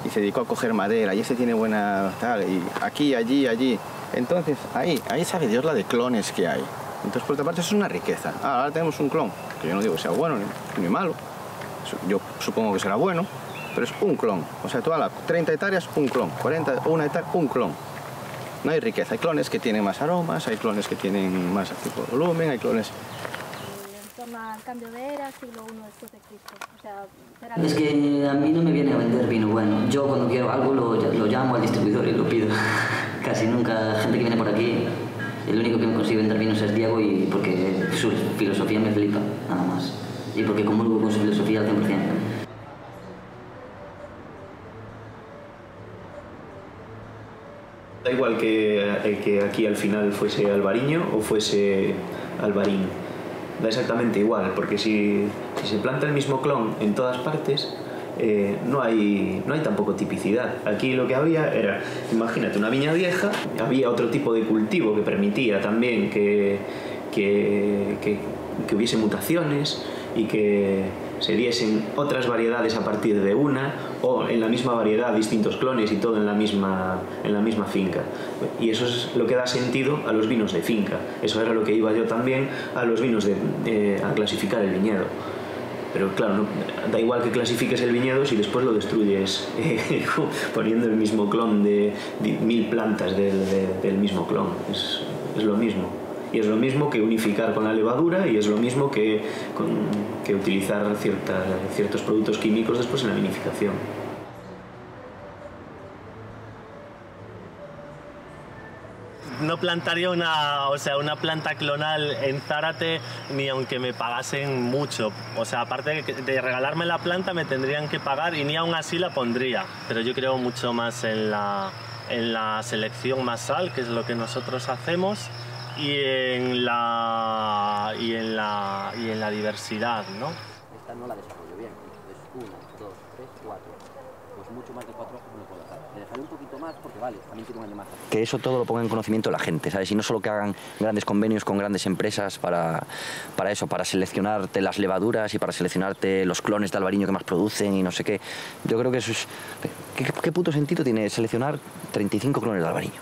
y se dedicó a coger madera, y ese tiene buena tal, y aquí, allí, allí. Entonces, ahí sabe Dios la de clones que hay. Entonces, por otra parte, eso es una riqueza. Ahora tenemos un clon, que yo no digo que sea bueno ni malo, yo supongo que será bueno, pero es un clon. O sea, toda la 30 hectáreas, un clon, 40, una hectárea, un clon. No hay riqueza, hay clones que tienen más aromas, hay clones que tienen más tipo de volumen, hay clones... Cambio de era, siglo I después de Cristo. O sea, será... Es que a mí no me viene a vender vino bueno. Yo cuando quiero algo lo llamo al distribuidor y lo pido. Casi nunca, gente que viene por aquí, el único que me consigue vender vinos es Diego, y porque su filosofía me flipa, nada más. Y porque comulgo con su filosofía al 100%. Da igual que aquí al final fuese albariño o fuese albarín. Da exactamente igual, porque si se planta el mismo clon en todas partes, no hay tampoco tipicidad. Aquí lo que había era, imagínate, una viña vieja, había otro tipo de cultivo que permitía también que hubiese mutaciones y que se diesen otras variedades a partir de una, o en la misma variedad distintos clones y todo en la misma finca. Y eso es lo que da sentido a los vinos de finca. Eso era lo que iba yo también a los vinos a clasificar el viñedo. Pero claro, da igual que clasifiques el viñedo si después lo destruyes poniendo el mismo clon de 1000 plantas del mismo clon. Es lo mismo. Y es lo mismo que unificar con la levadura, y es lo mismo que utilizar ciertos productos químicos después en la vinificación. No plantaría una planta clonal en Zárate ni aunque me pagasen mucho. O sea, aparte de regalarme la planta me tendrían que pagar y ni aún así la pondría. Pero yo creo mucho más en la selección masal, que es lo que nosotros hacemos, y en la diversidad, ¿no? receta no la desarrollo bien. Entonces, 1, 2, 3, 4. Pues mucho más de 4 ojos no puedo dejar. Le dejaré un poquito más porque vale, también tiene un año más. Que eso todo lo ponga en conocimiento la gente, ¿sabes? Y no solo que hagan grandes convenios con grandes empresas para eso, para seleccionarte las levaduras y para seleccionarte los clones de albariño que más producen y no sé qué. Yo creo que eso es... ¿Qué puto sentido tiene seleccionar 35 clones de albariño?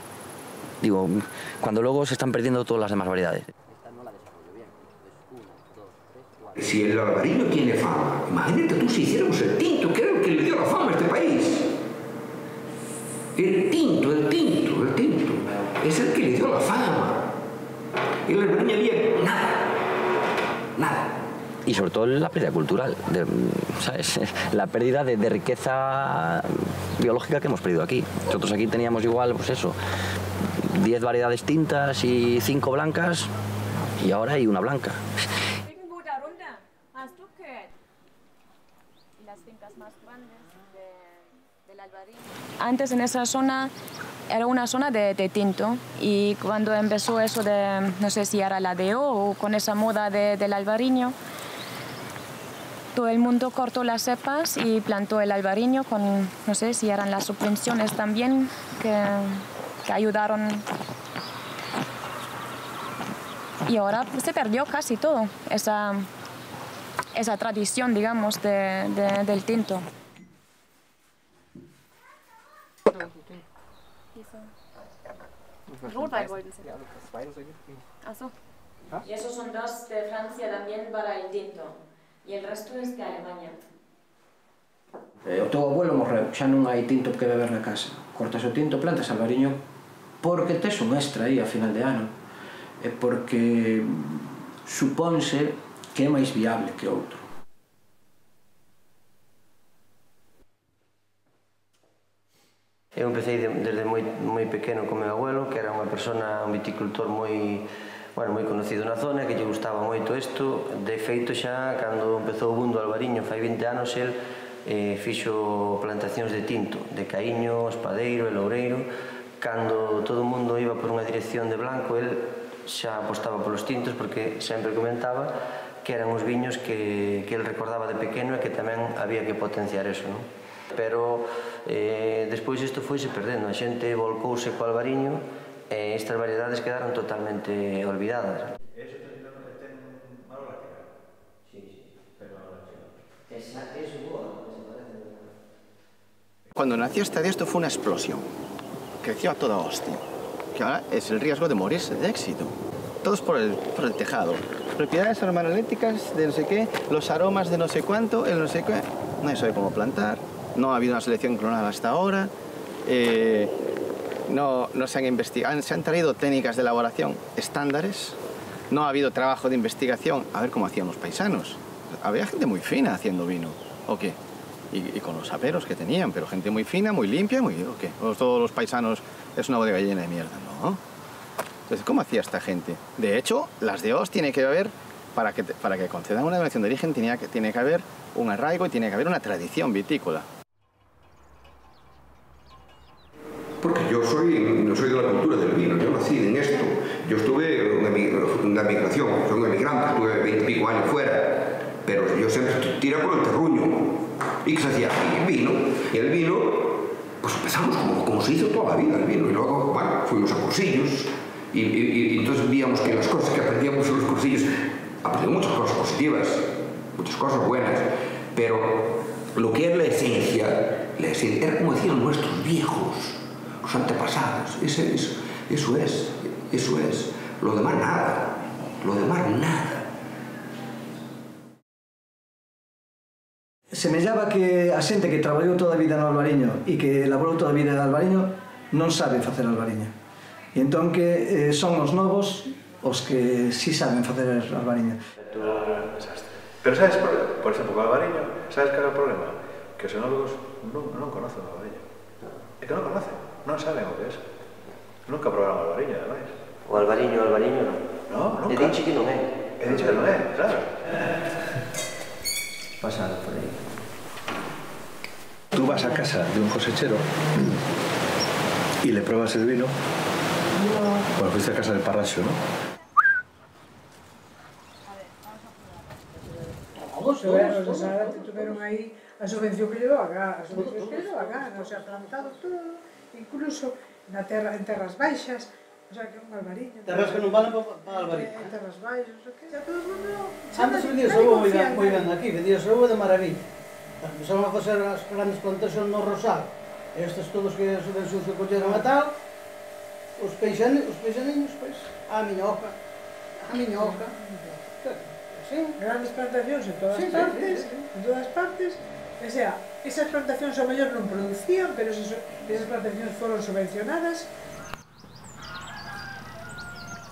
Digo, cuando luego se están perdiendo todas las demás variedades. Si el albariño tiene fama, imagínate tú si hiciéramos el tinto, que era el que le dio la fama a este país. El tinto, es el que le dio la fama. El albariño había nada. Y sobre todo la pérdida cultural, ¿sabes? La pérdida de riqueza biológica que hemos perdido aquí. Nosotros aquí teníamos igual, pues eso, 10 variedades tintas y 5 blancas, y ahora hay una blanca. Antes en esa zona era una zona de tinto, y cuando empezó eso de, no sé si era la DO o con esa moda del albariño, todo el mundo cortó las cepas y plantó el albariño con, no sé si eran las subvenciones también que ayudaron. Y ahora se perdió casi todo, esa tradición, digamos, del tinto. Rotwein wollten Sie. Ach so. Y esos son 2 de Francia también para el tinto. Y el resto es de Alemania. O teu abuelo morreu, xa non hai tinto que beber na casa. Cortas o tinto, plantas albariño, porque tes un extra aí a final de ano. É porque supónse que é máis viable que outro. Eu empecei desde moi pequeno con meu abuelo, que era unha persona, un viticultor moi conocido na zona, que lle gustaba moito isto. De feito, xa, cando empezou o boom do albariño, fai 20 anos, el fixo plantacións de tinto, de caíño, espadeiro e loureiro. Cando todo o mundo iba por unha dirección de blanco, el xa apostaba polos tintos, porque sempre comentaba que eran os viños que el recordaba de pequeno e que tamén había que potenciar eso, non? Pero despois isto foise perdendo, a xente volcouse co albariño e estas variedades quedaron totalmente olvidadas. Eso ten valor agregado. Sí, pero valor agregado. Esa es boa, se parece. Cuando nació esta idea, esto fue una explosión. Creció a toda hostia. Que ahora es el riesgo de morirse de éxito. Todos por el tejado. Propiedades aromanéticas de no sé qué, los aromas de no sé cuánto, el no sé qué. Nadie sabe cómo plantar. No ha habido una selección clonal hasta ahora, no se han investigado, se han traído técnicas de elaboración estándares, no ha habido trabajo de investigación, a ver cómo hacían los paisanos. Había gente muy fina haciendo vino, ¿o qué? Y con los aperos que tenían, pero gente muy fina, muy limpia, muy, ¿o qué? Todos los paisanos es una bodega llena de mierda, ¿no? Entonces, ¿cómo hacía esta gente? De hecho, las de Oz tiene que haber, para que concedan una denominación de origen, tiene que haber un arraigo y tiene que haber una tradición vitícola. Porque yo no soy de la cultura del vino, yo nací en esto. Yo estuve una migración, soy un emigrante, estuve 20 y pico años fuera, pero yo siempre tiraba por el terruño. ¿Y qué se hacía? El vino. Y el vino, pues empezamos como se hizo toda la vida el vino. Y luego, bueno, fuimos a cursillos y entonces veíamos que las cosas que aprendíamos en los cursillos, aprendí muchas cosas positivas, muchas cosas buenas, pero lo que es la esencia era como decían nuestros viejos, los antepasados, eso es, lo demás nada. Semellaba que a xente que traballou toda a vida no albariño e que elaborou toda a vida no albariño non sabe facer albariño, e entón que son os novos os que si saben facer albariño. Pero sabes o problema? Por exemplo, o albariño, sabes que é o problema? Que os enólogos non conocen o albariño. É que non conocen, non saben o que é. Nunca probaron o albariño, ademais. O albariño non. Non, nunca. E dixe que non é, claro. Pasado por aí. Tú vas a casa de un cosechero e le pruebas el vino. Bueno, fuiste a casa del Parracho, ¿no? A ver, vamos todos, de Zárate tuvieron ahí a subvención que le daba acá, a subvención que le daba acá, o sea, plantado todo, incluso na terra, en Terras Baixas, o sea, que un albariño. Terras que non valen para albariño. En Terras Baixas, o que xa todo o mundo... Antes vendías ovo moi ben aquí, vendías ovo de maravilla. Empezaron a facer as grandes plantacións no Rosal. Estes todos que subvencións que colleron a tal, os peixaninhos, pois, a miñoca, a miñoca. Grandes plantacións en todas partes, en todas partes. O sea, esas plantacións ao mellor non producían, pero esas plantacións foron subvencionadas.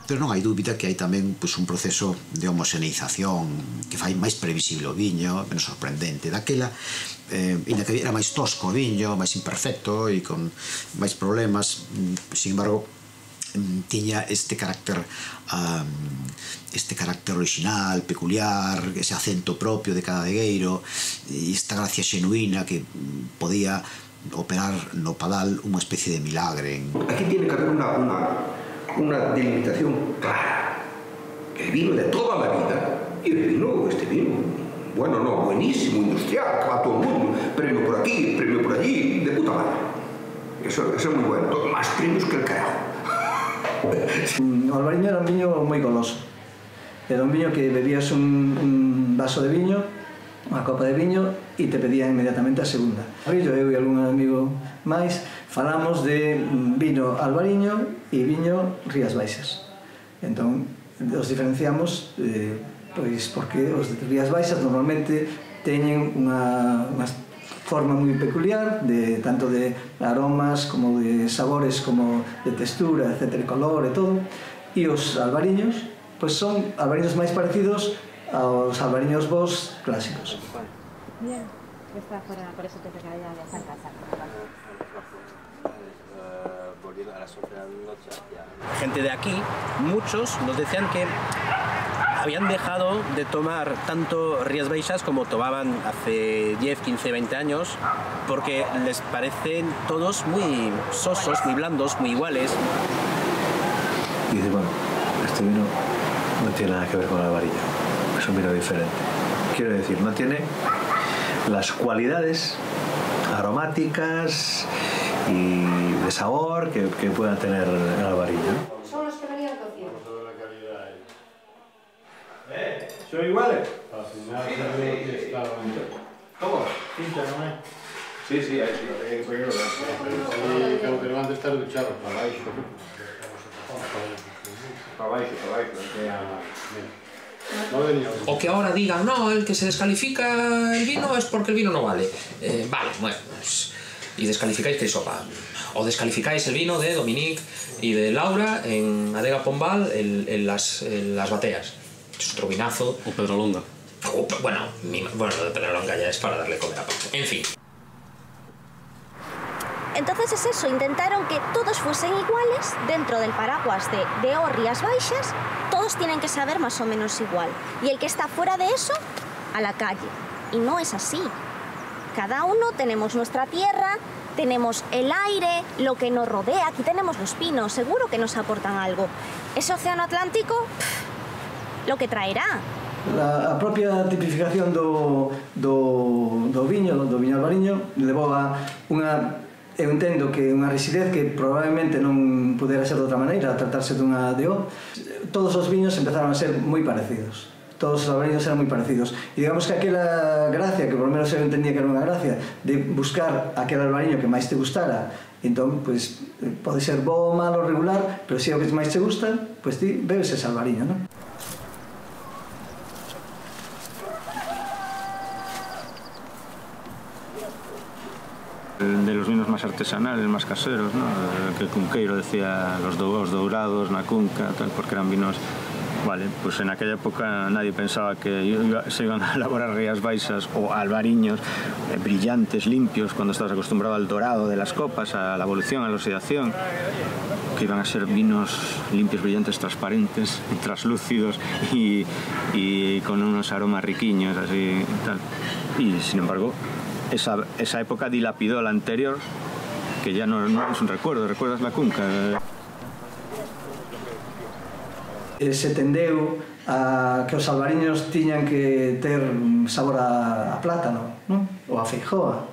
Pero non hai dúbida que hai tamén un proceso de homoxeneización que fai máis previsible o viño, menos sorprendente. Daquela, ainda que era máis tosco o viño, máis imperfecto e con máis problemas, sin embargo, tiña este carácter original, peculiar, ese acento propio de cada adegueiro e esta gracia xenuína que podía operar no padal unha especie de milagre. Aquí tiene que haber una delimitación clara. El vino de toda la vida, y el vino, este vino, bueno, no, buenísimo, industrial, que va a todo el mundo, premio por aquí, premio por allí, de puta madre. Eso es muy bueno, más premios que el carajo. O albariño era un viño moi goloso. Era un viño que bebías un vaso de viño, unha copa de viño, e te pedían inmediatamente a segunda. Eu e algún amigo máis falamos de vino albariño e viño Rías Baixas. Entón, os diferenciamos pois porque os de Rías Baixas normalmente teñen unha forma moi peculiar, tanto de aromas, como de sabores, como de textura, etc., color e todo. E os albariños, pois son albariños máis parecidos aos albariños bons clásicos. Bien, está fuera, por eso te regalé a la Santa Santa. Volviendo a la sociedad noche hacia... Gente de aquí, muchos, nos decían que habían dejado de tomar tanto Rías Baixas como tomaban hace 10, 15, 20 años porque les parecen todos muy sosos, muy blandos, muy iguales. Y dices, bueno, este vino no tiene nada que ver con el albariño, es un vino diferente. Quiero decir, no tiene las cualidades aromáticas y de sabor que pueda tener el albariño. ¿Son iguales? ¿Cómo? Cinta, ¿no hay? Sí, ahí sí. Claro, pero antes está duchado. Para abajo. Para abajo. O que ahora digan, no, el que se descalifica el vino es porque el vino no vale. Vale, bueno. Y descalificáis que sopa. O descalificáis el vino de Dominique y de Laura en Adega Pombal en las bateas. Es otro vinazo. O Pedrolonga. Bueno, lo de Pedrolonga ya es para darle comida. En fin. Entonces es eso, intentaron que todos fuesen iguales dentro del paraguas de Rías Baixas, todos tienen que saber más o menos igual. Y el que está fuera de eso, a la calle. Y no es así. Cada uno tenemos nuestra tierra, tenemos el aire, lo que nos rodea. Aquí tenemos los pinos, seguro que nos aportan algo. Ese océano Atlántico... lo que traerá. A propia tipificación do viño albariño levou a unha, eu entendo que unha rixidez que probablemente non pudera ser de outra maneira, a tratarse dunha DO. Todos os viños empezaron a ser moi parecidos. Todos os albariños eran moi parecidos. E digamos que aquela gracia, que por lo menos eu entendía que era unha gracia, de buscar aquel albariño que máis te gustara, entón, pois, pode ser bo, malo, regular, pero se é o que máis te gusta, pois ti bebes ese albariño, non? De los vinos más artesanales, más caseros, ¿no? Que el cunqueiro decía los dourados, na cunca, tal, porque eran vinos... Vale, pues en aquella época nadie pensaba que se iban a elaborar Rías Baixas o albariños brillantes, limpios, cuando estabas acostumbrado al dorado de las copas, a la evolución, a la oxidación, que iban a ser vinos limpios, brillantes, transparentes, translúcidos y con unos aromas riquiños, así y tal. Y sin embargo... Esa época dilapidó la anterior, que ya no es un recuerdo, recuerdas la cunca. Se tendeu que os albariños tiñan que ter sabor a plátano, non? Ou a feijoa.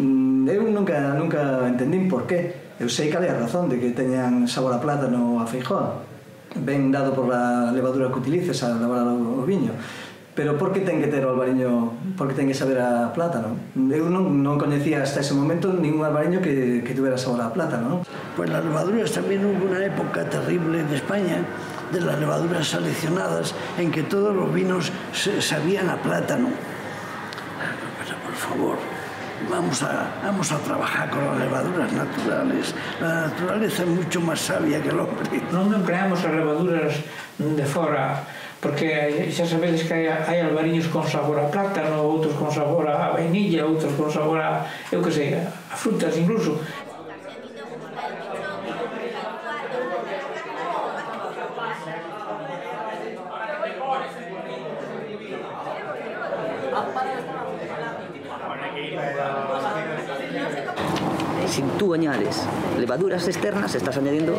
Eu nunca entendín por qué. Eu sei cal é a razón de que teñan sabor a plátano ou a feijoa. Ben dado por a levadura que utilices a elaborar o viño. Pero por que ten que ter o albariño, por que ten que saber a plátano? Eu non coñecía hasta ese momento ningún albariño que tuvera sabor a plátano, ¿no? Pues las levaduras también hubo una época terrible en España de las levaduras seleccionadas en que todos los vinos sabían a plátano. Pero por favor, vamos a trabajar con las levaduras naturales. La naturaleza es mucho más sabia que el hombre. No empleamos las levaduras de fuera, porque xa sabedes que hai albariños con sabor a plátano, outros con sabor a vainilla, outros con sabor a, eu que sei, a frutas incluso. Si tú añades levaduras externas, estás añadiendo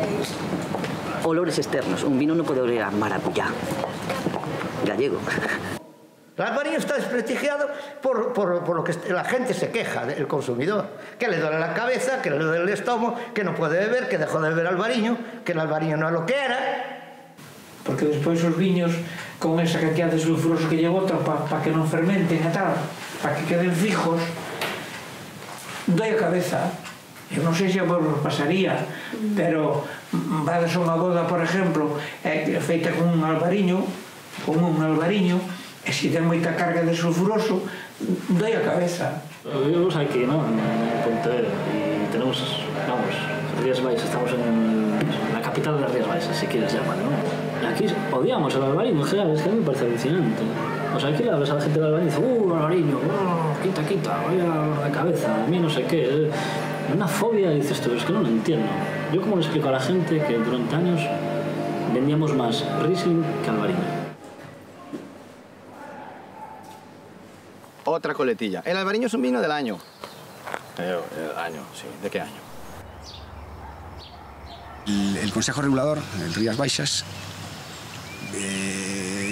olores externos. Un vino no puede oler a maracuyá gallego. El albariño está desprestigiado por lo que la gente se queja del consumidor, que le duele la cabeza, que le duele el estómago, que no puede beber, que dejó de beber albariño, que el albariño no es lo que era. Porque después esos viños, con esa cantidad de sulfuroso que lleva otro, para que no fermenten, para que queden fijos, doy a cabeza. Eu non sei se a vos pasaría, pero vades a unha boda, por exemplo, feita con un albariño, e se ten moita carga de sulfuroso, doi a cabeza. Vivimos aquí, ¿no?, en Pontevedra, e tenemos, vamos, Rías Baixas, estamos en la capital de las Rías Baixas, si quieres llamarlo, ¿no? Aquí odiamos el albariño, es que a mí me parece alucinante. O sea, aquí le hablas a la gente del albariño y dices, albariño, quita, vaya la cabeza, a mí no sé qué. Una fobia, dices tú, es que no lo entiendo. Yo como le explico a la gente que durante años vendíamos más Riesling que albariño. Otra coletilla. El albariño es un vino del año. El año, sí. ¿De qué año? El Consejo Regulador, el Rías Baixas,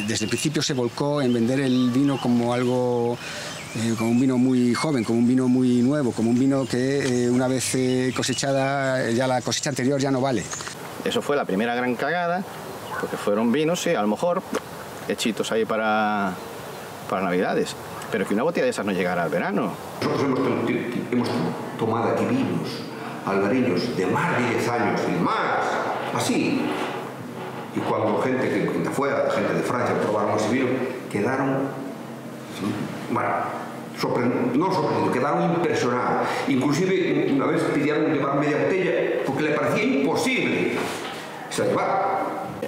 desde el principio se volcó en vender el vino como algo... como un vino muy joven, como un vino muy nuevo, como un vino que una vez cosechada, ya la cosecha anterior ya no vale. Eso fue la primera gran cagada, porque fueron vinos, sí, a lo mejor, hechitos ahí para Navidades, pero que una botella de esas no llegara al verano. Nosotros hemos tomado aquí vinos, albariños, de más de 10 años y más, así. Y cuando gente de afuera, gente de Francia, probaron ese vino, quedaron... Bueno, no sorprendido, quedaron impresionados. Inclusive una vez pidieron llevar media botella porque le parecía imposible. Se la llevaba.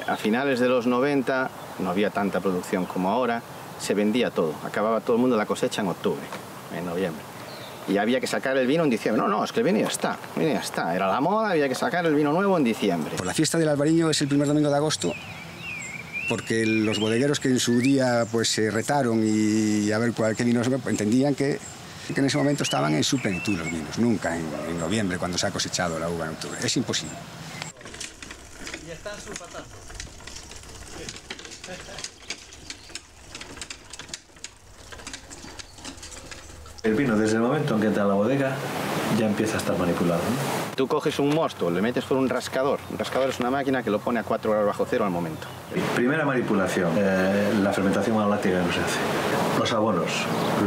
A finales de los 90 no había tanta producción como ahora, se vendía todo. Acababa todo el mundo la cosecha en octubre, en noviembre. Y había que sacar el vino en diciembre. No, es que el vino ya está, Era la moda, había que sacar el vino nuevo en diciembre. Pues la fiesta del albariño es el primer domingo de agosto, porque los bodegueros que en su día pues se retaron y a ver qué vinos entendían que en ese momento estaban en su plenitud los vinos, nunca en noviembre cuando se ha cosechado la uva en octubre, es imposible. Ya están sus patatas. El vino desde el momento en que entra a la bodega ya empieza a estar manipulado, ¿no? Tú coges un mosto, le metes por un rascador. Un rascador es una máquina que lo pone a 4 grados bajo cero al momento. Primera manipulación, la fermentación maloláctica que se hace. Los abonos,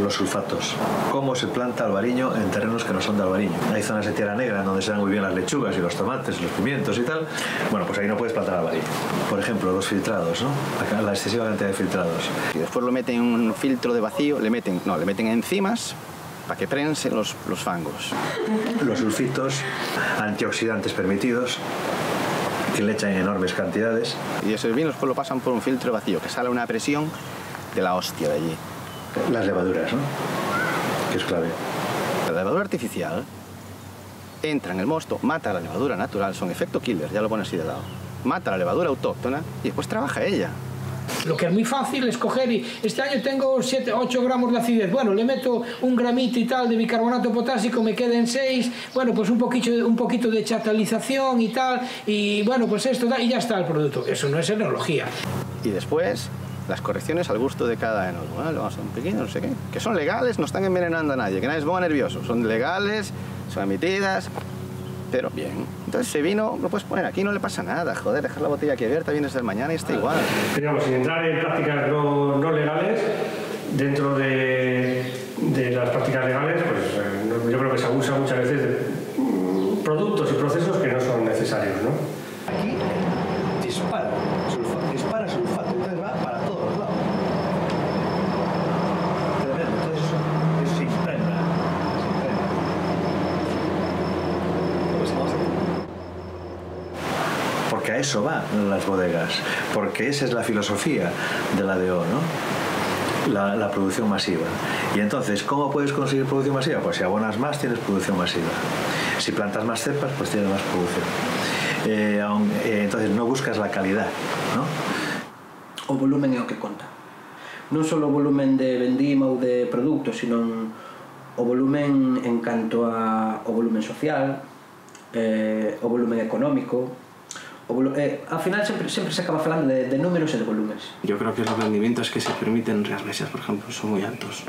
los sulfatos. Cómo se planta albariño en terrenos que no son de albariño. Hay zonas de tierra negra donde se dan muy bien las lechugas y los tomates, los pimientos y tal. Bueno, pues ahí no puedes plantar albariño. Por ejemplo, los filtrados, ¿no? Acá la excesiva cantidad de filtrados. Y después lo meten en un filtro de vacío, le meten enzimas, para que prensen los fangos. Los sulfitos, antioxidantes permitidos, que le echan en enormes cantidades. Y esos vinos pues lo pasan por un filtro vacío, que sale una presión de la hostia de allí. Las levaduras, ¿no? Que es clave. La levadura artificial entra en el mosto, mata a la levadura natural, son efecto killer, ya lo pones así de lado. Mata a la levadura autóctona y después trabaja ella. Lo que es muy fácil es coger y este año tengo 8 gramos de acidez, bueno, le meto un gramito y tal de bicarbonato potásico, me queden 6, bueno, pues un poquito de chatalización y tal, y bueno, pues esto, y ya está el producto. Eso no es enología. y después las correcciones al gusto de cada uno. Bueno, le vamos a un pequeño, no sé qué, que son legales, no están envenenando a nadie, que nadie se ponga nervioso, son legales, son emitidas, pero bien. Entonces ese vino lo puedes poner aquí, no le pasa nada, joder, dejar la botella aquí abierta, vienes del mañana y está igual. Digamos, sin entrar en prácticas no legales, dentro de las prácticas legales, pues yo creo que se abusa muchas veces de productos y procesos que no son necesarios, ¿no? Aquí dispara sulfato, entonces va para todos los lados. Entonces eso se impregna. Porque a eso van las bodegas, porque esa es la filosofía de la DO, ¿no? La producción masiva. Y entonces, ¿cómo puedes conseguir producción masiva? Pues si abonas más, tienes producción masiva. Si plantas más cepas, pues tienes más producción. Entonces, no buscas la calidad, ¿no? O volumen é o que conta. Non só o volumen de vendima ou de producto, sino o volumen en canto ao volumen social, o volumen económico. Al final siempre se acaba hablando de números y de volúmenes. Yo creo que los rendimientos que se permiten en Rías Baixas, por ejemplo, son muy altos.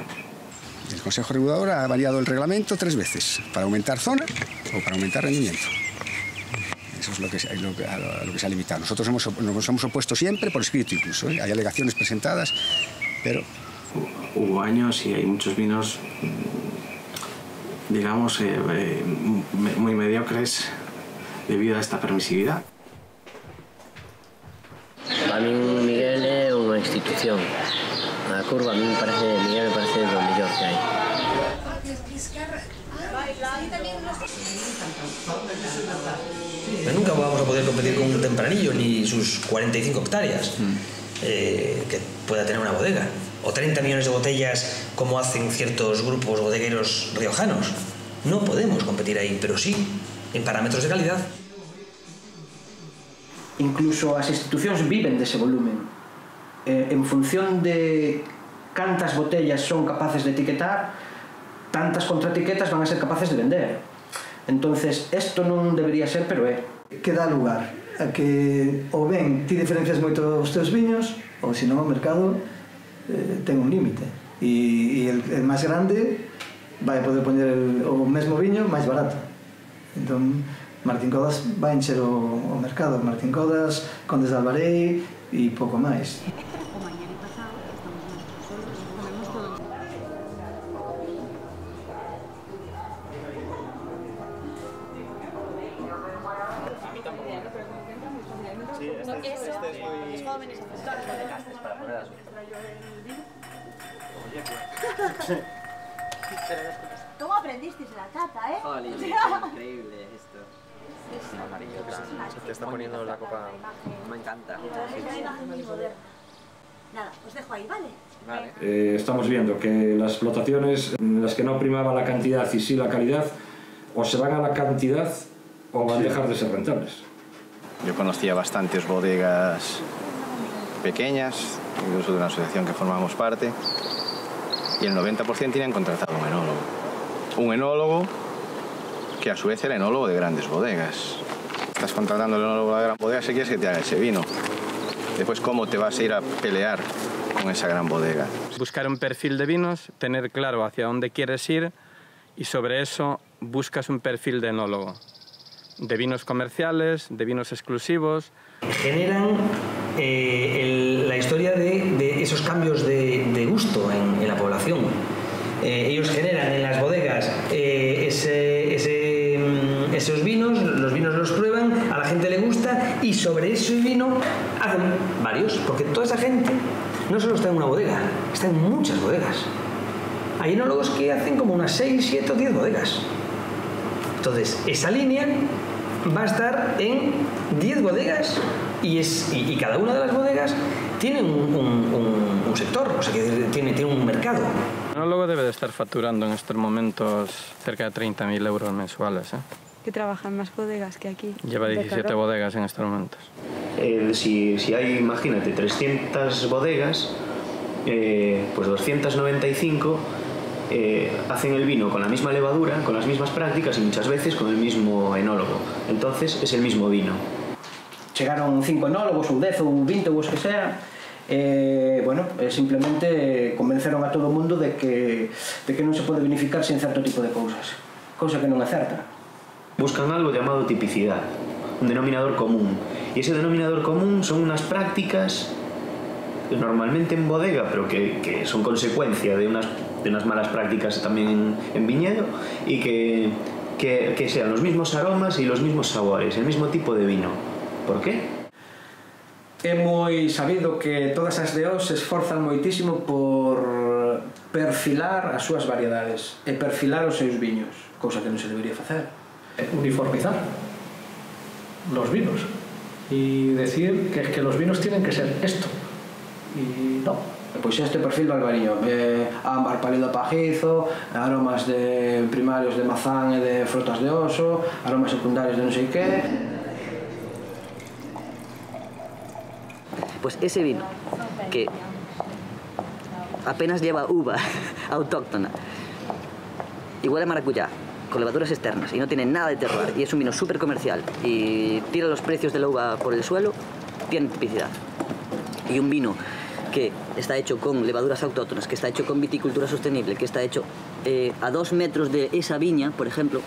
El Consejo Regulador ha variado el reglamento 3 veces, para aumentar zona o para aumentar rendimiento. Eso es a lo que se ha limitado. Nosotros nos hemos opuesto siempre, por escrito incluso, ¿eh? Hay alegaciones presentadas, pero... Hubo años y hay muchos vinos, digamos, muy mediocres debido a esta permisividad. A mí Miguel es una institución. La curva a mí Miguel me parece lo mejor que hay. Nunca vamos a poder competir con un tempranillo ni sus 45 hectáreas que pueda tener una bodega. O 30 millones de botellas como hacen ciertos grupos bodegueros riojanos. No podemos competir ahí, pero sí en parámetros de calidad. Incluso as institucións viven dese volumen. En función de cantas botellas son capaces de etiquetar, tantas contraetiquetas van a ser capaces de vender. Entonces, isto non debería ser, pero é. Que dá lugar a que, ou ben, ti diferencias moito os teus viños, ou senón o mercado ten un límite. E o máis grande vai poder poñer o mesmo viño máis barato. Entón, Martín Códax vai encher o mercado. Martín Códax, Condes de Albarei e pouco máis. ¿Cómo aprendisteis la cata, eh? Jolín, es increíble esto. Te está poniendo la copa. Me encanta. Nada, os dejo ahí, ¿vale? Estamos viendo que las explotaciones en las que no primaba la cantidad y sí la calidad, o se van a la cantidad o van a dejar de ser rentables. Yo conocía bastantes bodegas pequeñas, incluso de una asociación que formamos parte, y el 90% tenían contratado un enólogo. Un enólogo que a su vez era enólogo de grandes bodegas. Estás contratando al enólogo de gran bodega si quieres que te haga ese vino. Después, ¿cómo te vas a ir a pelear con esa gran bodega? Buscar un perfil de vinos, tener claro hacia dónde quieres ir y sobre eso buscas un perfil de enólogo. De vinos comerciales, de vinos exclusivos. Generan la historia de esos cambios de gusto en la población. Ellos generan en las bodegas esos vinos, los vinos los prueban, a la gente le gusta y sobre ese vino hacen varios, porque toda esa gente no solo está en una bodega, está en muchas bodegas. Hay enólogos que hacen como unas 6, 7 o 10 bodegas. Entonces, esa línea va a estar en 10 bodegas y cada una de las bodegas tiene un sector, o sea, que tiene un mercado. El enólogo debe de estar facturando en estos momentos cerca de 30.000 euros mensuales. Que trabajan más bodegas que aquí. Lleva 17 bodegas en estos momentos. Si hay, imagínate, 300 bodegas, pues 295 hacen el vino con la misma levadura, con las mismas prácticas y muchas veces con el mismo enólogo. Entonces es el mismo vino. Chegaron 5 enólogos, ou 10 ou 20 ou os que sea, bueno, simplemente convenceron a todo o mundo de que non se pode vinificar sen certo tipo de cousas, cousa que non é certa. Buscan algo llamado tipicidade, un denominador común, e ese denominador común son unas prácticas que normalmente en bodega, pero que son consecuencia de unas malas prácticas tamén en viñedo, e que sean os mesmos aromas e os mesmos sabores, o mesmo tipo de vino. Por que? É moi sabido que todas as DOs se esforzan moitísimo por perfilar as súas variedades e perfilar os seus viños, cousa que non se debería facer. Uniformizar os vinos e decir que os vinos tienen que ser isto e non. Pois este perfil do albariño, ámbar pálido pajizo, aromas de primarios de mazán e de frotas de oso, aromas secundarios de non sei que. Pues ese vino que apenas lleva uva autóctona, igual a maracuyá, con levaduras externas y no tiene nada de terroir y es un vino súper comercial y tira los precios de la uva por el suelo, tiene tipicidad. Y un vino que está hecho con levaduras autóctonas, que está hecho con viticultura sostenible, que está hecho a 2 metros de esa viña, por ejemplo,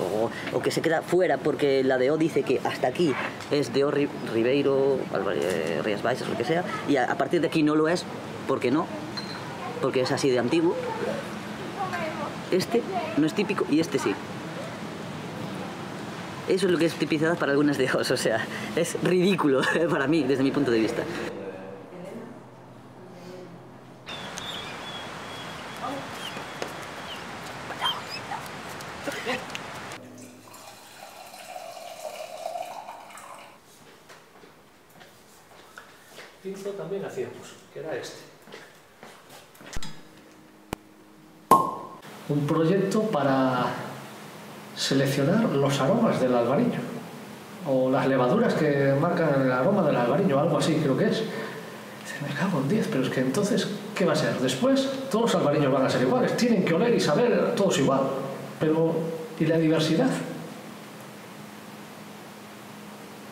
o que se queda fuera porque la DO dice que hasta aquí es DO Ribeiro, Rías Baixas, lo que sea, y a partir de aquí no lo es, ¿por qué no? Porque es así de antiguo. Este no es típico y este sí. Eso es lo que es tipicidad para algunas DOs, o sea, es ridículo para mí, desde mi punto de vista. También hacíamos, que era este. Un proyecto para seleccionar los aromas del albariño o las levaduras que marcan el aroma del albariño, algo así creo que es. Dice, me cago en 10, pero es que entonces, ¿qué va a ser? Después todos los albariños van a ser iguales, tienen que oler y saber todos igual, pero ¿y la diversidad?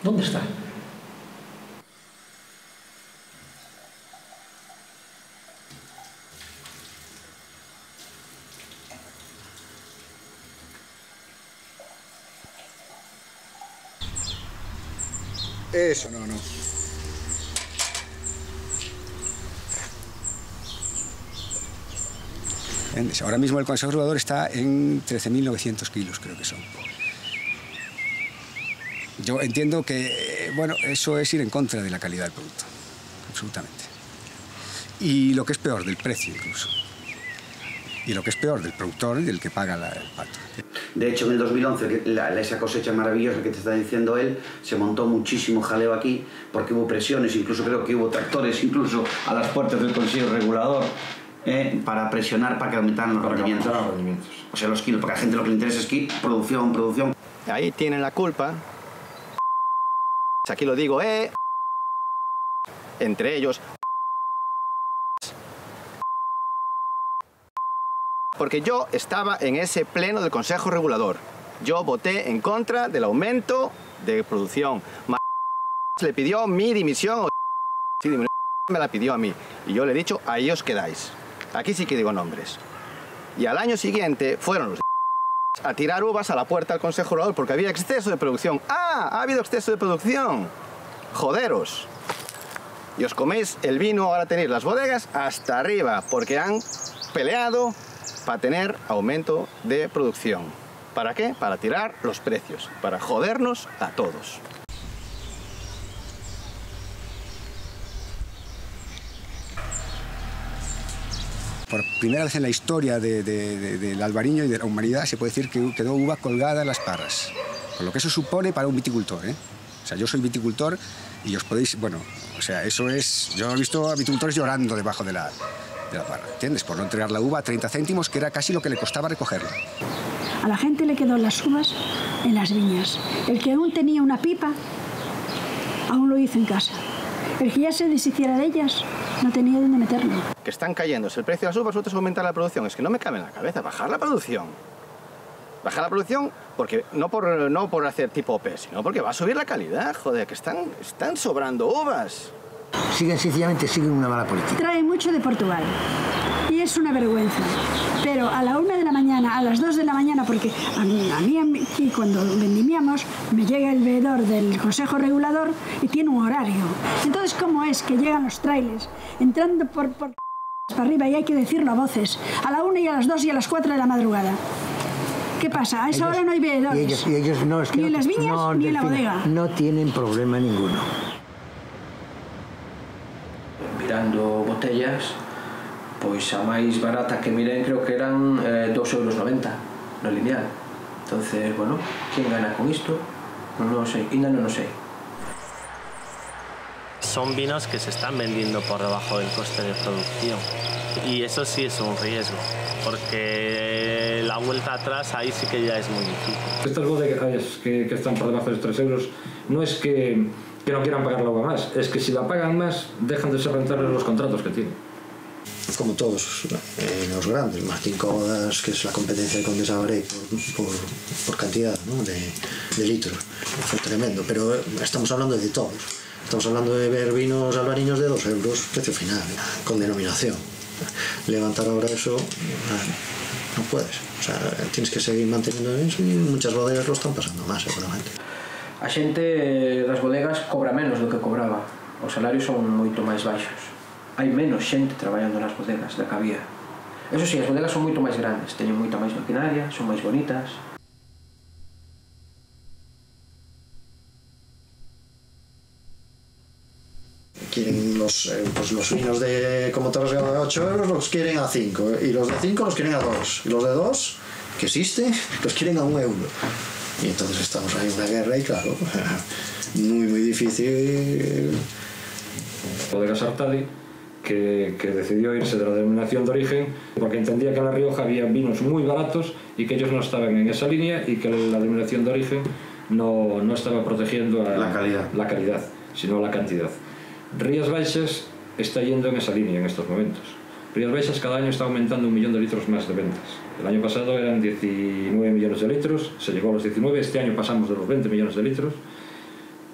¿Dónde está? Eso, no. Ahora mismo el Consejo Regulador está en 13.900 kilos, creo que son. Yo entiendo que, bueno, eso es ir en contra de la calidad del producto, absolutamente. Y lo que es peor, del precio incluso. Y lo que es peor, del productor y del que paga el pato. De hecho, en el 2011, esa cosecha maravillosa que te está diciendo él, se montó muchísimo jaleo aquí, porque hubo presiones, incluso creo que hubo tractores, incluso a las puertas del Consejo Regulador, para presionar para que aumentaran los rendimientos. O sea, los kilos, porque a la gente lo que le interesa es que producción. Ahí tienen la culpa. Aquí lo digo, entre ellos. Porque yo estaba en ese pleno del Consejo Regulador. Yo voté en contra del aumento de producción. Le pidió mi dimisión. Me la pidió a mí. Y yo le he dicho, ahí os quedáis. Aquí sí que digo nombres. Y al año siguiente fueron los a tirar uvas a la puerta del Consejo Regulador porque había exceso de producción. ¡Ah! Ha habido exceso de producción. Joderos. Y os coméis el vino, ahora tenéis las bodegas hasta arriba porque han peleado para tener aumento de producción. ¿Para qué? Para tirar los precios, para jodernos a todos. Por primera vez en la historia del albariño y de la humanidad se puede decir que quedó uva colgada en las parras, por lo que eso supone para un viticultor, ¿eh? O sea, yo soy viticultor y os podéis, bueno, o sea, eso es, yo he visto a viticultores llorando debajo de la parra, ¿entiendes? Por no entregar la uva a 30 céntimos, que era casi lo que le costaba recogerla. A la gente le quedó las uvas en las viñas. El que aún tenía una pipa, aún lo hizo en casa. El que ya se deshiciera de ellas, no tenía dónde meterlo. Que están cayéndose el precio de las uvas, otros aumentan la producción. Es que no me cabe en la cabeza, bajar la producción. Bajar la producción, porque no por hacer tipo OP, sino porque va a subir la calidad, joder, que están sobrando uvas. Sencillamente siguen una mala política. Trae mucho de Portugal y es una vergüenza. Pero a la 1 de la mañana, a las 2 de la mañana, porque a mí aquí cuando vendimiamos me llega el veedor del Consejo Regulador y tiene un horario. Entonces, ¿cómo es que llegan los trailers entrando por para arriba, y hay que decirlo a voces, a la 1 y a las 2 y a las 4 de la madrugada? ¿Qué pasa? A esa hora no hay veedores. Y ellos no, es que ni en las viñas no, ni en la bodega. No tienen problema ninguno. Mirando botellas, pues a máis barata que miré, creo que eran 2,90 €, no lineal. Entonces, bueno, ¿quién gana con isto? No sé, ainda non sei. Son vinos que se están vendiendo por debajo del coste de producción. Y eso sí es un riesgo, porque la vuelta atrás ahí sí que ya es muy difícil. Estas bodegas que están por debajo de los 3 €, no es que no quieran pagar la uva más, es que si la pagan más, dejan de ser rentables los contratos que tienen. Como todos los grandes, Martín Códax, que es la competencia de Condes de Albarei por cantidad, ¿no?, de litros, fue tremendo, pero estamos hablando de todos. Estamos hablando de ver vinos albariños de 2 €, precio final, con denominación. Levantar ahora eso, no puedes. O sea, tienes que seguir manteniendo eso, y muchas bodegas lo están pasando más, seguramente. A xente das bodegas cobra menos do que cobraba. Os salarios son moito máis baixos. Hai menos xente traballando nas bodegas da que había. Eso sí, as bodegas son moito máis grandes, teñen moita máis maquinaria, son máis bonitas. Quieren los vinos de como Terras Gauda a 8 €, los quieren a 5, y los de 5 los quieren a 2, y los de 2, que existen, los quieren a 1 €. Y entonces estamos ahí en una guerra y, claro, muy difícil. Bodegas Artalí, que decidió irse de la denominación de origen porque entendía que en La Rioja había vinos muy baratos y que ellos no estaban en esa línea, y que la denominación de origen no estaba protegiendo la calidad, sino la cantidad. Rías Baixas está yendo en esa línea en estos momentos. Rías Baixas cada año está aumentando 1 millón de litros más de ventas. El año pasado eran 19 millones de litros, se llegó a los 19, este año pasamos de los 20 millones de litros,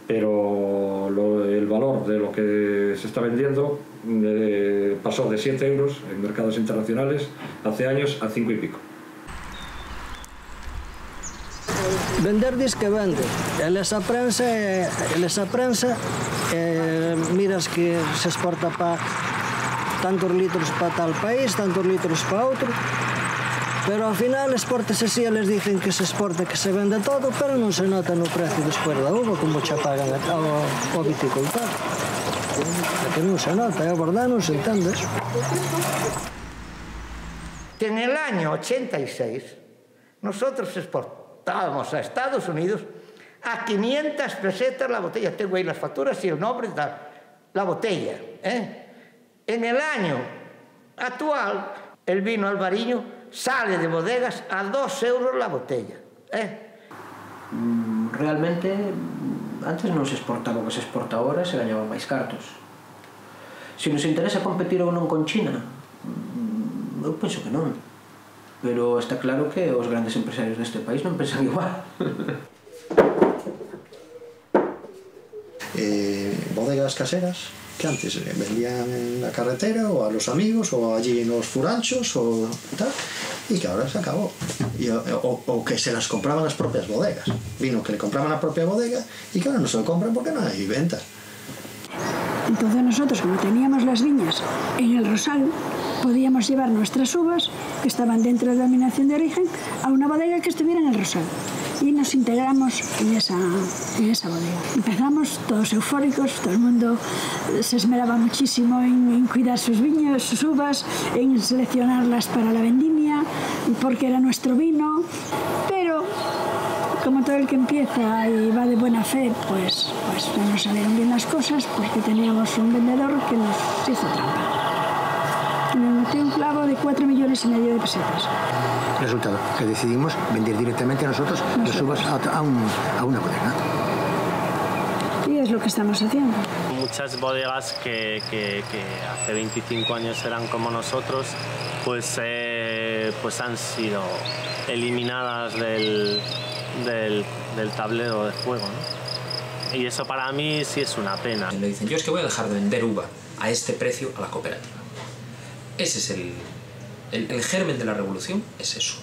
pero el valor de lo que se está vendiendo pasó de 7 € en mercados internacionales hace años a 5 y pico. Vender disque vende, en esa prensa miras que se exporta para tantos litros para tal país, tantos litros para otro, pero al final exportase sí, les dicen que se exporta, que se vende todo, pero non se nota no precio despois da uva, como xa pagan o viticultor. Que non se nota, é verdade, non se entende eso. Que en el año 86 nosotros exportábamos a Estados Unidos a 500 pesetas la botella. Tengo ahí las facturas y el nombre de la botella. En el año actual, el vino albariño sale de bodegas a 2 € la botella. Realmente, antes no se exportaba lo que se exporta ahora, se gañaban máis cartos. Se nos interesa competir ou non con China, eu penso que non. Pero está claro que os grandes empresarios deste país non pensan igual. Bodegas caseras que antes vendían en la carretera o a los amigos o allí en los furanchos o tal, y que ahora se acabó, o que se las compraban las propias bodegas, vino que le compraban a la propia bodega y que ahora no se lo compran porque no hay venta. Entonces nosotros, como teníamos las viñas en el Rosal, podíamos llevar nuestras uvas que estaban dentro de la denominación de origen a una bodega que estuviera en el Rosal. Y nos integramos en esa bodega. Empezamos todos eufóricos, todo el mundo se esmeraba muchísimo en cuidar sus viñas, sus uvas, en seleccionarlas para la vendimia, porque era nuestro vino. Pero como todo el que empieza y va de buena fe, pues no nos salieron bien las cosas porque teníamos un vendedor que nos hizo trampa. Me metió un clavo de 4,5 millones de pesetas. Resultado, que decidimos vender directamente nosotros. Las uvas a una bodega. Y es lo que estamos haciendo. Muchas bodegas que hace 25 años eran como nosotros, pues han sido eliminadas del tablero de juego, ¿no? Y eso para mí sí es una pena. Le dicen, yo es que voy a dejar de vender uva a este precio a la cooperativa. Ese es el germen de la revolución, es eso.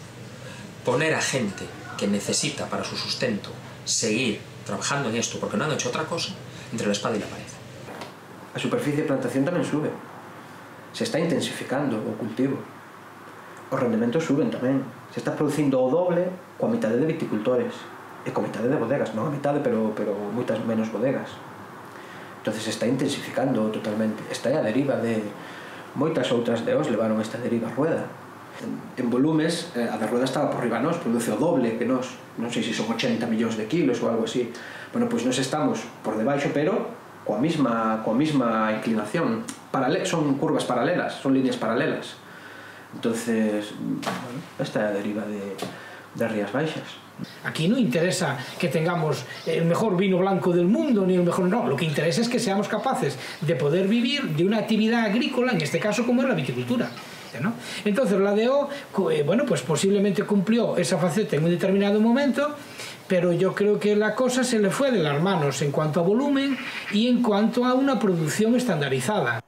Poner a gente que necesita para su sustento seguir trabajando en esto porque no han hecho otra cosa, entre la espada y la pared. La superficie de plantación también sube. Se está intensificando o cultivo. Los rendimientos suben también. Se está produciendo o doble o a mitad de viticultores. E con mitad de bodegas, non a mitad, pero moitas menos bodegas. Entonces está intensificando totalmente. Está a deriva de moitas outras deos levaron esta deriva a Rueda. En volumes, a da Rueda estaba por riba nós, produce o doble que nós. Non sei se son 80 millóns de kilos ou algo así. Bueno, pois nós estamos por debaixo, pero coa mesma inclinación. Son curvas paralelas, son líneas paralelas. Entonces, bueno, esta é a deriva de Rías Baixas. Aquí no interesa que tengamos el mejor vino blanco del mundo, ni el mejor, no, lo que interesa es que seamos capaces de poder vivir de una actividad agrícola, en este caso como es la viticultura, ¿no? Entonces la DO, bueno, pues posiblemente cumplió esa faceta en un determinado momento, pero yo creo que la cosa se le fue de las manos en cuanto a volumen y en cuanto a una producción estandarizada.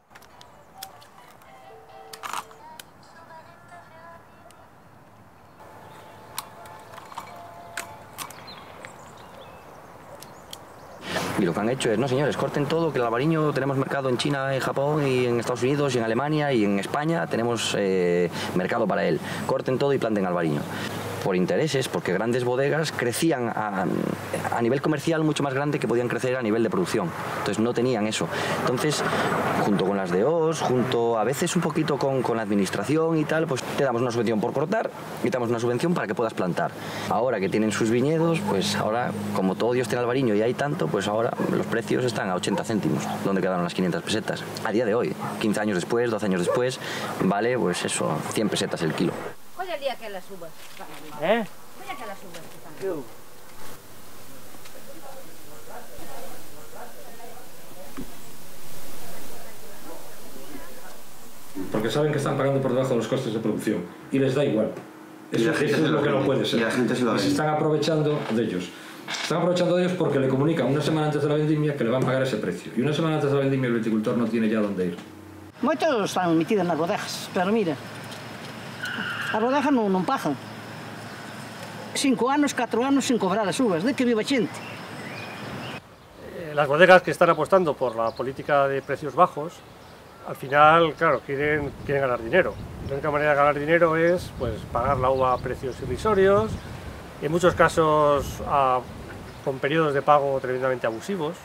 Y lo que han hecho es, no señores, corten todo, que el albariño tenemos mercado en China, en Japón, y en Estados Unidos, y en Alemania, y en España tenemos mercado para él. Corten todo y planten albariño. Por intereses, porque grandes bodegas crecían a nivel comercial mucho más grande que podían crecer a nivel de producción. Entonces no tenían eso. Entonces, junto con las DOs, junto a veces un poquito con la administración y tal, pues te damos una subvención por cortar y te damos una subvención para que puedas plantar. Ahora que tienen sus viñedos, pues ahora, como todo Dios tiene albariño y hay tanto, pues ahora los precios están a 80 céntimos, donde quedaron las 500 pesetas. A día de hoy, 15 años después, 12 años después, vale, pues eso, 100 pesetas el kilo. ¿Cuál es el día que las subas? ¿Eh? ¿Cuál es que las subas? Porque saben que están pagando por debajo de los costes de producción y les da igual. Eso es lo que no puede ser. Y la gente se lo vende. Se están aprovechando de ellos. Están aprovechando de ellos porque le comunican una semana antes de la vendimia que le van a pagar ese precio. Y una semana antes de la vendimia el viticultor no tiene ya dónde ir. Moitos están metidos en las bodegas, pero mira, as bodegas non pagan. 5 anos, 4 anos sin cobrar as uvas, de que viva xente. Las bodegas que están apostando por la política de precios bajos, al final, claro, quieren ganar dinero. La única manera de ganar dinero es pues, pagar la uva a precios irrisorios, en muchos casos con periodos de pago tremendamente abusivos,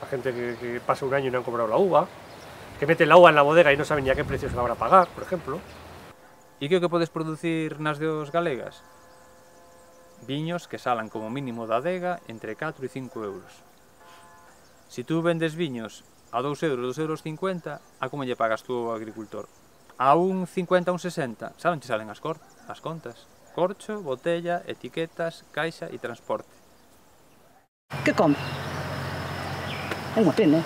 la gente que pasa un año y no han cobrado la uva, que mete la uva en la bodega y no saben ni a qué precio se la van a pagar, por ejemplo. ¿Y qué podes producir nas deos galegas? Viños que salan como mínimo da adega entre 4 e 5 euros. Si tú vendes viños a 2 euros, 2,50 €, a como lle pagas tú ao agricultor? A 1,50, 1,60, xa non che salen as contas. Corcho, botella, etiquetas, caixa e transporte. Que compra? É unha pena,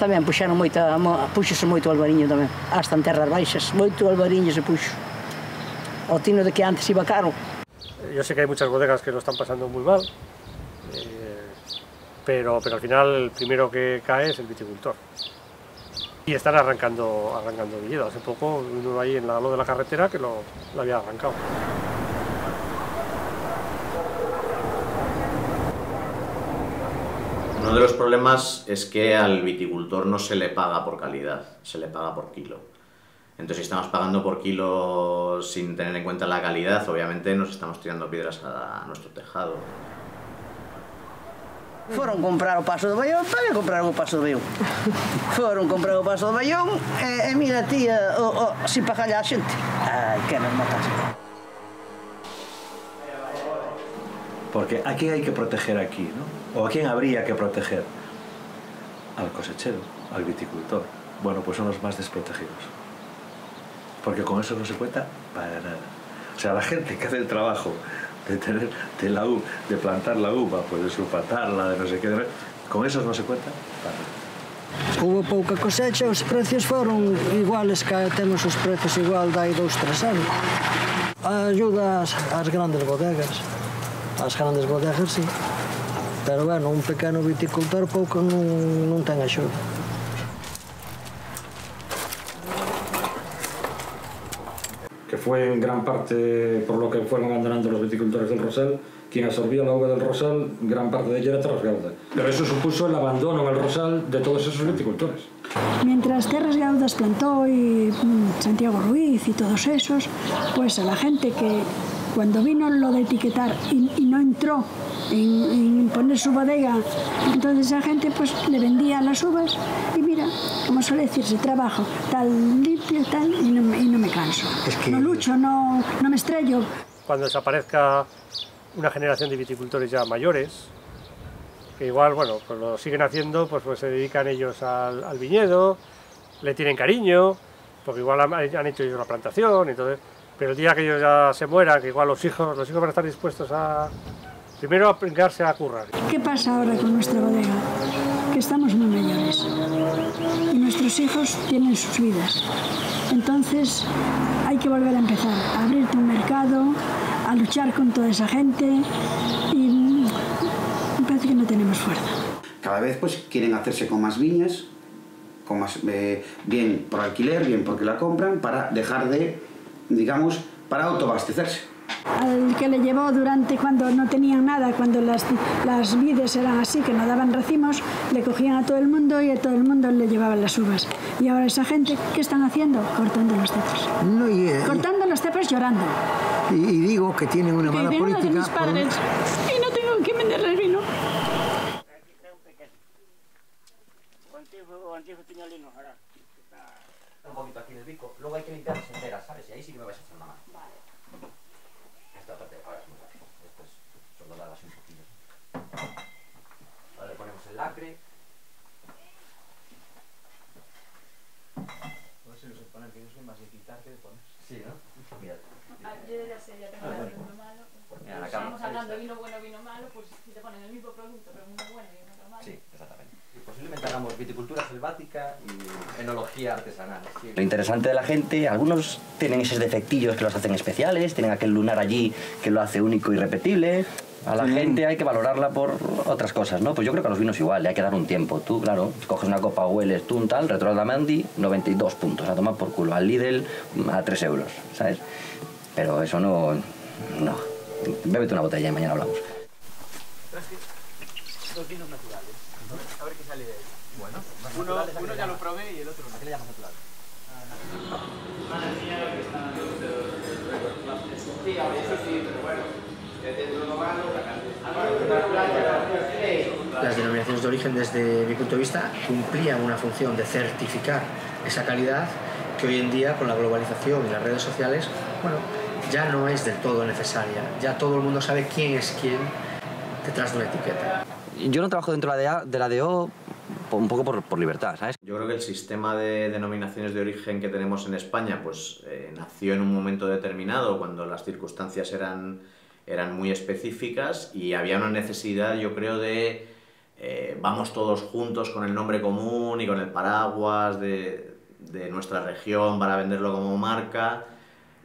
tamén puxaron moito albariño tamén, hasta en Terras Baixas, moito albariño se puxo. O tino de que antes iba caro. Yo sé que hai moitas bodegas que lo están pasando moi mal, pero al final el primero que cae es el viticultor. Y están arrancando viñedo. Hace poco uno ahí en la lado de la carretera que lo había arrancado. Uno de los problemas es que al viticultor no se le paga por calidad, se le paga por kilo. Entonces si estamos pagando por kilo sin tener en cuenta la calidad, obviamente nos estamos tirando piedras a nuestro tejado. Foron comprar o paso do Baión, tamén compraron o paso do Baión. Foron comprar o paso do Baión e mira tía, se pagalla a xente. Ai, que me matas. Porque a quen hai que proteger aquí, ¿no? O a quen habría que proteger? Al cosechero, al viticultor. Bueno, pues son los más desprotegidos. Porque con eso no se cuenta para nada. O sea, la gente que hace el trabajo de plantar la uva, pues de sulfatarla, de no sé qué, con esos no se cuenta. Hubo pouca cosecha, os precios foron iguales que temos os precios igual de hai 2 ou 3 anos. Ayuda ás grandes bodegas, sí. Pero bueno, un pequeno viticultor pouco non ten axuda. Que foi en gran parte por lo que fueron abandonando los viticultores del Rosal. Quien absorbía la uva del Rosal, gran parte de ella era Terras Gauda. Pero eso supuso el abandono en el Rosal de todos esos viticultores. Mientras Terras Gauda plantó y Santiago Ruiz y todos esos, pues a la gente que cuando vino lo de etiquetar y no entró en poner su bodega, entonces la gente pues le vendía las uvas y mira, como suele decirse, trabajo tal limpio tal y no me canso. Es que... No lucho, no me estrello. Cuando desaparezca una generación de viticultores ya mayores, que igual, bueno, pues lo siguen haciendo, pues se dedican ellos al viñedo, le tienen cariño, porque igual han hecho ellos una plantación, entonces, pero el día que ellos ya se mueran, que igual los hijos van a estar dispuestos a, primero, a aprenderse a currar. ¿Qué pasa ahora con nuestra bodega? Que estamos muy mayores y nuestros hijos tienen sus vidas. Entonces, hay que volver a empezar, a abrirte un mercado, a luchar con toda esa gente y parece que no tenemos fuerza. Cada vez pues quieren hacerse con más viñas, con más, bien por alquiler, bien porque la compran, para dejar de, digamos, para autoabastecerse. Al que le llevó durante cuando no tenían nada, cuando las vides eran así, que no daban racimos, le cogían a todo el mundo y a todo el mundo le llevaban las uvas. Y ahora esa gente, ¿qué están haciendo? Cortando los cepos. No, cortando los cepos llorando. Y digo que tienen una mala política. De mis padres, y no tengo que venderle el vino. Un poquito aquí del bico, luego hay que limpiar las senderas, ¿sabes? Y ahí sí que me vais a hacer mamá. Vale. Esta parte ahora es muy fácil. Después solo la das un poquito. Ahora le ponemos el lacre. A ver si lo suponen que yo soy más de quitar que de poner. Sí, ¿no? Mira. Yo ya sé, ya tengo el vino malo. Mira, la estamos hablando de vino bueno, vino malo, pues si te ponen el mismo producto, pero uno bueno y uno malo. Sí, exactamente. Y posiblemente hagamos viticultura selvática y enología artesanal. Sí. Lo interesante de la gente, algunos tienen esos defectillos que los hacen especiales, tienen aquel lunar allí que lo hace único y repetible. A la gente hay que valorarla por otras cosas, ¿no? Pues yo creo que a los vinos igual, le hay que dar un tiempo. Tú, claro, coges una copa, hueles, tú un tal, Retrordamandy, 92 puntos, a tomar por culo. Al Lidl, a 3 euros, ¿sabes? Pero eso no... no. Bébete una botella y mañana hablamos. Traje dos vinos naturales. A ver qué sale de ahí. Bueno, uno ya lo probé y el otro no. ¿A qué le llamas natural? Sí, a veces sí, pero bueno. Las denominaciones de origen, desde mi punto de vista, cumplían una función de certificar esa calidad que hoy en día, con la globalización y las redes sociales, bueno, ya no es del todo necesaria. Ya todo el mundo sabe quién es quién detrás de una etiqueta. Yo no trabajo dentro de la DO un poco por libertad, ¿sabes? Yo creo que el sistema de denominaciones de origen que tenemos en España pues nació en un momento determinado, cuando las circunstancias eran muy específicas y había una necesidad, yo creo, de vamos todos juntos con el nombre común y con el paraguas de nuestra región para venderlo como marca,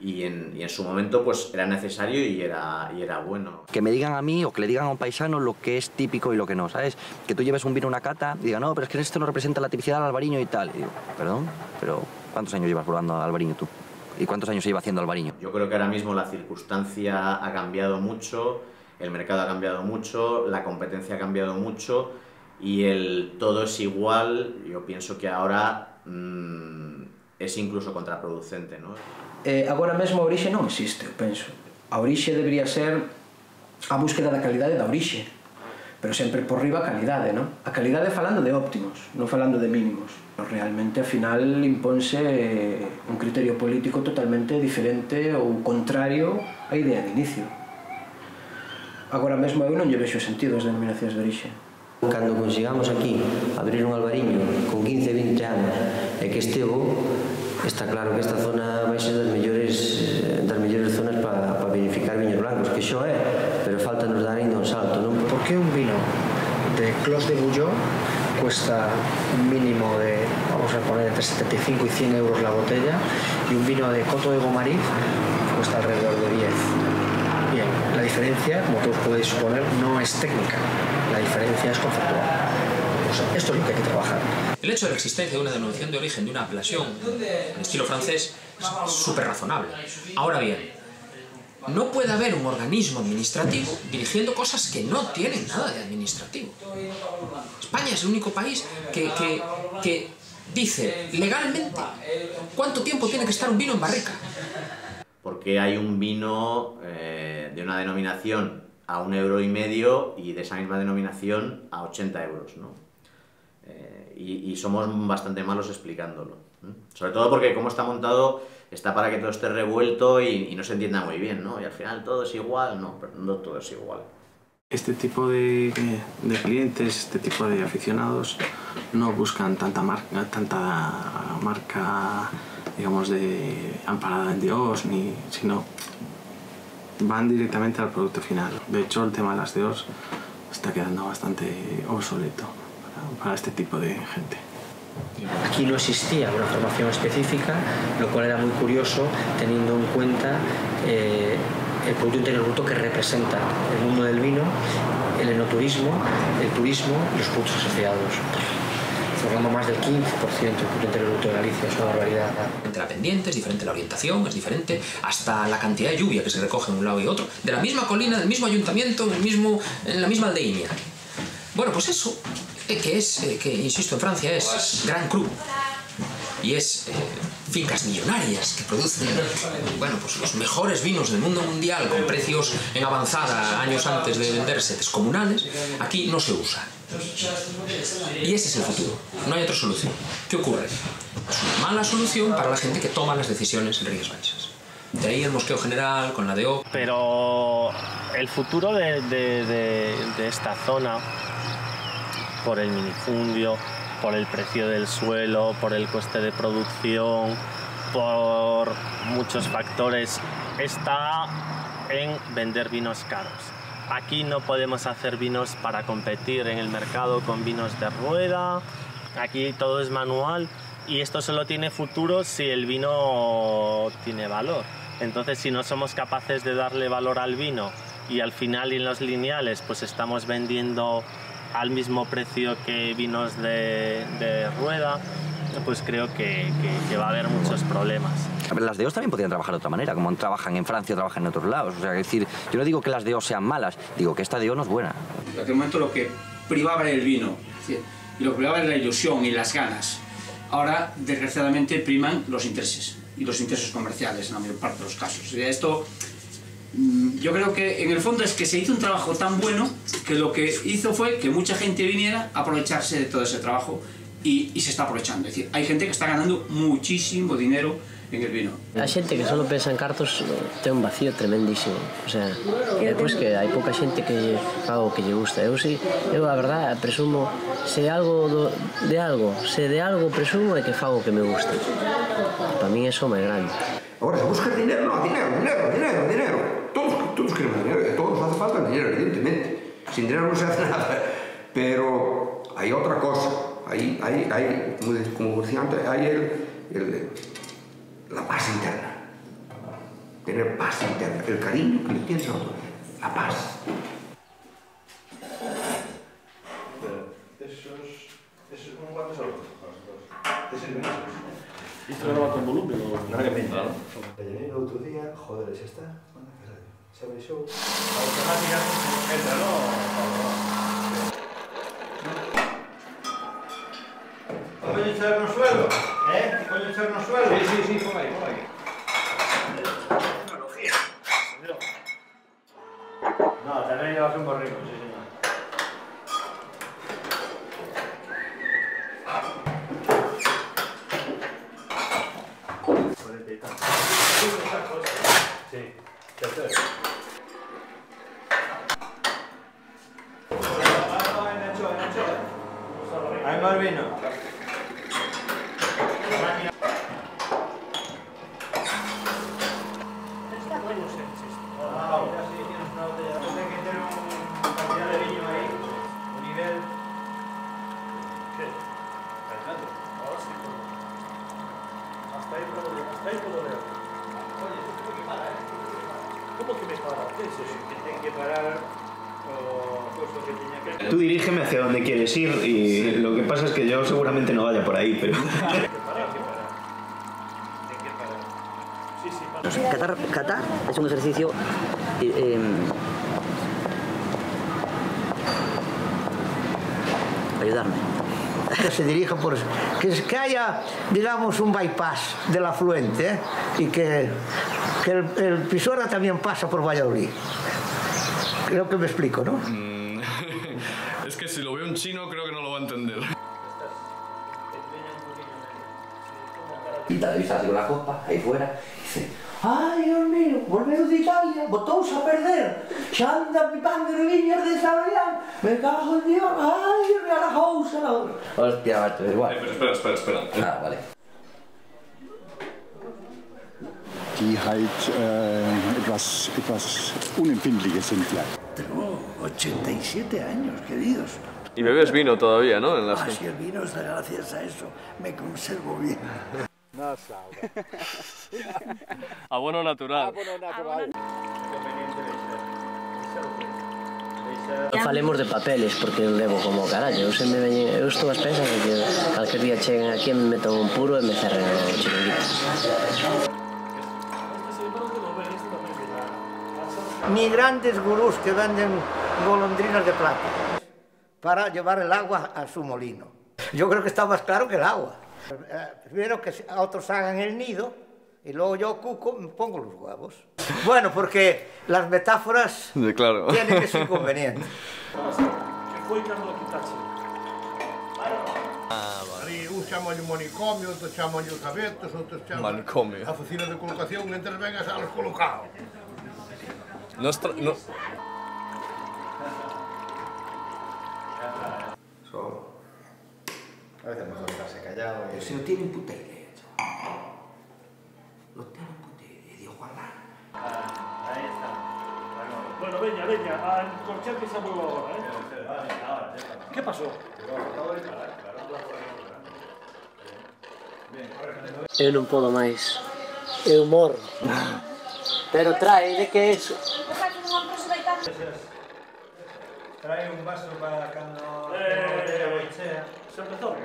y en su momento pues era necesario y era bueno. Que me digan a mí o que le digan a un paisano lo que es típico y lo que no, ¿sabes? Que tú lleves un vino a una cata y digan, no, pero es que esto no representa la tipicidad del albariño y tal. Y digo, perdón, pero ¿cuántos años llevas probando albariño tú? ¿Y cuántos años se iba haciendo albariño? Yo creo que ahora mismo la circunstancia ha cambiado mucho, el mercado ha cambiado mucho, la competencia ha cambiado mucho y el todo es igual, yo pienso que ahora es incluso contraproducente, ¿no? Agora mesmo a orixe non existe, eu penso. A orixe debería ser a búsqueda da calidade da orixe, pero sempre por riba a calidade, non? A calidade falando de óptimos, non falando de mínimos. Realmente, ao final, imponse un criterio político totalmente diferente ou contrario á idea de inicio. Agora mesmo eu non lle vexo sentido as denominacións de orixe. Cando consigamos aquí abrir un albariño con 15-20 anos e que estivo, está claro que esta zona vai ser das mellores zonas para vinificar viños blancos, que xo é, pero falta nos dar ainda un salto, non? Por que un vino de Clos de Bueu cuesta un mínimo de, vamos a poner, entre 75 y 100 euros la botella, y un vino de Coto de Gomariz cuesta alrededor de 10. Bien, la diferencia, como todos podéis suponer, no es técnica, La diferencia es conceptual. Pues esto es lo que hay que trabajar. El hecho de la existencia de una denominación de origen de una apelación en estilo francés es súper razonable. Ahora bien, no puede haber un organismo administrativo dirigiendo cosas que no tienen nada de administrativo. España es el único país que dice legalmente cuánto tiempo tiene que estar un vino en barrica. Porque hay un vino de una denominación a 1,5 € y de esa misma denominación a 80 €, ¿no? Y somos bastante malos explicándolo, ¿eh? Sobre todo porque como está montado está para que todo esté revuelto y no se entienda muy bien, ¿no? Y al final todo es igual, no, pero no todo es igual. Este tipo de clientes, este tipo de aficionados no buscan tanta marca, digamos, de amparada en Dios, sino van directamente al producto final. De hecho, el tema de las Dios está quedando bastante obsoleto para este tipo de gente. Aquí no existía una formación específica, lo cual era muy curioso teniendo en cuenta el Producto Interior Bruto que representa el mundo del vino, el enoturismo, el turismo y los productos asociados. Formando más del 15% del Producto Interior Bruto de Galicia, es una barbaridad. La pendiente es diferente, la orientación es diferente, hasta la cantidad de lluvia que se recoge en un lado y otro, de la misma colina, del mismo ayuntamiento, en la misma aldeía. Bueno, pues eso... que insisto, en Francia es Gran Cru y es fincas millonarias que producen, bueno, pues los mejores vinos del mundo mundial con precios en avanzada años antes de venderse descomunales. Aquí no se usa y ese es el futuro, no hay otra solución. ¿Qué ocurre? Es una mala solución para la gente que toma las decisiones en Rías Baixas. De ahí el mosqueo general con la DO. Pero el futuro de esta zona, por el minifundio, por el precio del suelo, por el coste de producción, por muchos factores, está en vender vinos caros. Aquí no podemos hacer vinos para competir en el mercado con vinos de Rueda, aquí todo es manual y esto solo tiene futuro si el vino tiene valor. Entonces, si no somos capaces de darle valor al vino y al final en los lineales pues estamos vendiendo al mismo precio que vinos de Rueda, pues creo que va a haber muchos problemas. Las DOs también podrían trabajar de otra manera, como trabajan en Francia, trabajan en otros lados. O sea, es decir, yo no digo que las DOs sean malas, digo que esta DO no es buena. En aquel momento lo que privaba era el vino, y lo que privaba era la ilusión y las ganas. Ahora, desgraciadamente, priman los intereses, y los intereses comerciales en la mayor parte de los casos. Y esto... yo creo que en el fondo es que se hizo un trabajo tan bueno que lo que hizo fue que mucha gente viniera a aprovecharse de todo ese trabajo y se está aprovechando. Es decir, hay gente que está ganando muchísimo dinero en el vino. La gente que solo pensa en cartos tiene un vacío tremendísimo. O sea, y despuis que hay poca gente que pago que lle gusta. Eu sí, eu a verdad presumo, se de algo presumo é que fago que me gusta. Para mí eso é máis grande. Ahora se busca dinero, no, dinero. Todos queremos dinero, a todos nos hace falta dinero, evidentemente. Sin dinero no se hace nada. Pero hay otra cosa. Hay como decía antes, hay la paz interna. Tener paz interna, el cariño que le tienes a otro, la paz. Esos son cuantos a los otros. ¿Esto no va con volumen? No, no, el otro día, joder, ¿es esta? Se abre el show. Automática, entra, ¿no? ¿Cómo hay echarnos suelo? ¿Eh? ¿Cómo hay echarnos suelo? Sí, ponga ahí. Tecnología. No, también llevas un borrico, sí, señor. 40 y tantos. Sí. Hay más vino. Está bueno, sí. Mira, sí, tienes una botella. Tienes que tener una cantidad de vino ahí, un nivel. ¿Qué? Perfecto. Ahora sí. Hasta ahí puedo ver. Oye, esto tiene que parar, ¿eh? ¿Cómo que me para? Sí, que tiene que parar. Tú dirígeme hacia donde quieres ir y sí. Lo que pasa es que yo seguramente no vaya por ahí, pero... Catar es un ejercicio... Ayudarme. Que se dirija por... que haya, digamos, un bypass del afluente, ¿eh? Y que el Pisuerga también pasa por Valladolid. Creo que me explico, ¿no? Es que si lo ve un chino creo que no lo va a entender. Y la divisa así con la copa, ahí fuera, dice, ¡ay, Dios mío! ¡Volveros de Italia! ¡Botouse a perder! ¡Se anda pipando de viñas de Sabrián! ¡Me cago en Dios! ¡Ay, Dios mío! ¡A la housa! ¡Hostia, macho! Es guay. Pero espera. Ah, vale. Die halt etwas unempfindliches sind gleich. Tengo 87 años, queridos. Y bebes vino todavía, ¿no? En las... Ah, sí, el vino está gracias a eso. Me conservo bien. No sabe. Abono natural. Abono natural. Falemos de papeles, porque eu levo como carallo. Eu sempre veñen, eu estou ás pensas que calquer día cheguen aquí e me metan un puro e me cerren o chiringuito. Migrantes gurús que venden golondrinas de plata para llevar el agua a su molino. Yo creo que está más claro que el agua. Primero que otros hagan el nido y luego yo, cuco, me pongo los huevos. Bueno, porque las metáforas sí, claro, tienen que ser convenientes. Ah, vale. Un chamollo manicomio, otro chamollo cabetos, otro chamollo a oficina de colocación, mientras vengas a los colocados. No. Suavo. A veces mejor quedarse callado. Pero si no tienen puta idea, chaval. No tienen puta idea, Dios guarda. Ahí está. Bueno, venga, a encorchar que se ha movido ahora, ¿eh? Vale, ahora, ya está. ¿Qué pasó? Eu non podo máis. Eu morro. Pero trae, ¿de qué es? Trae un vaso para cuando se empezó.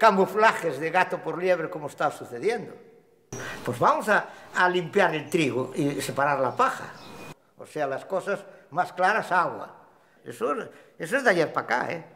Camuflajes de gato por liebre, como está sucediendo. Pues vamos a limpiar el trigo y separar la paja. O sea, las cosas más claras, agua. Eso es de ayer para acá, ¿eh?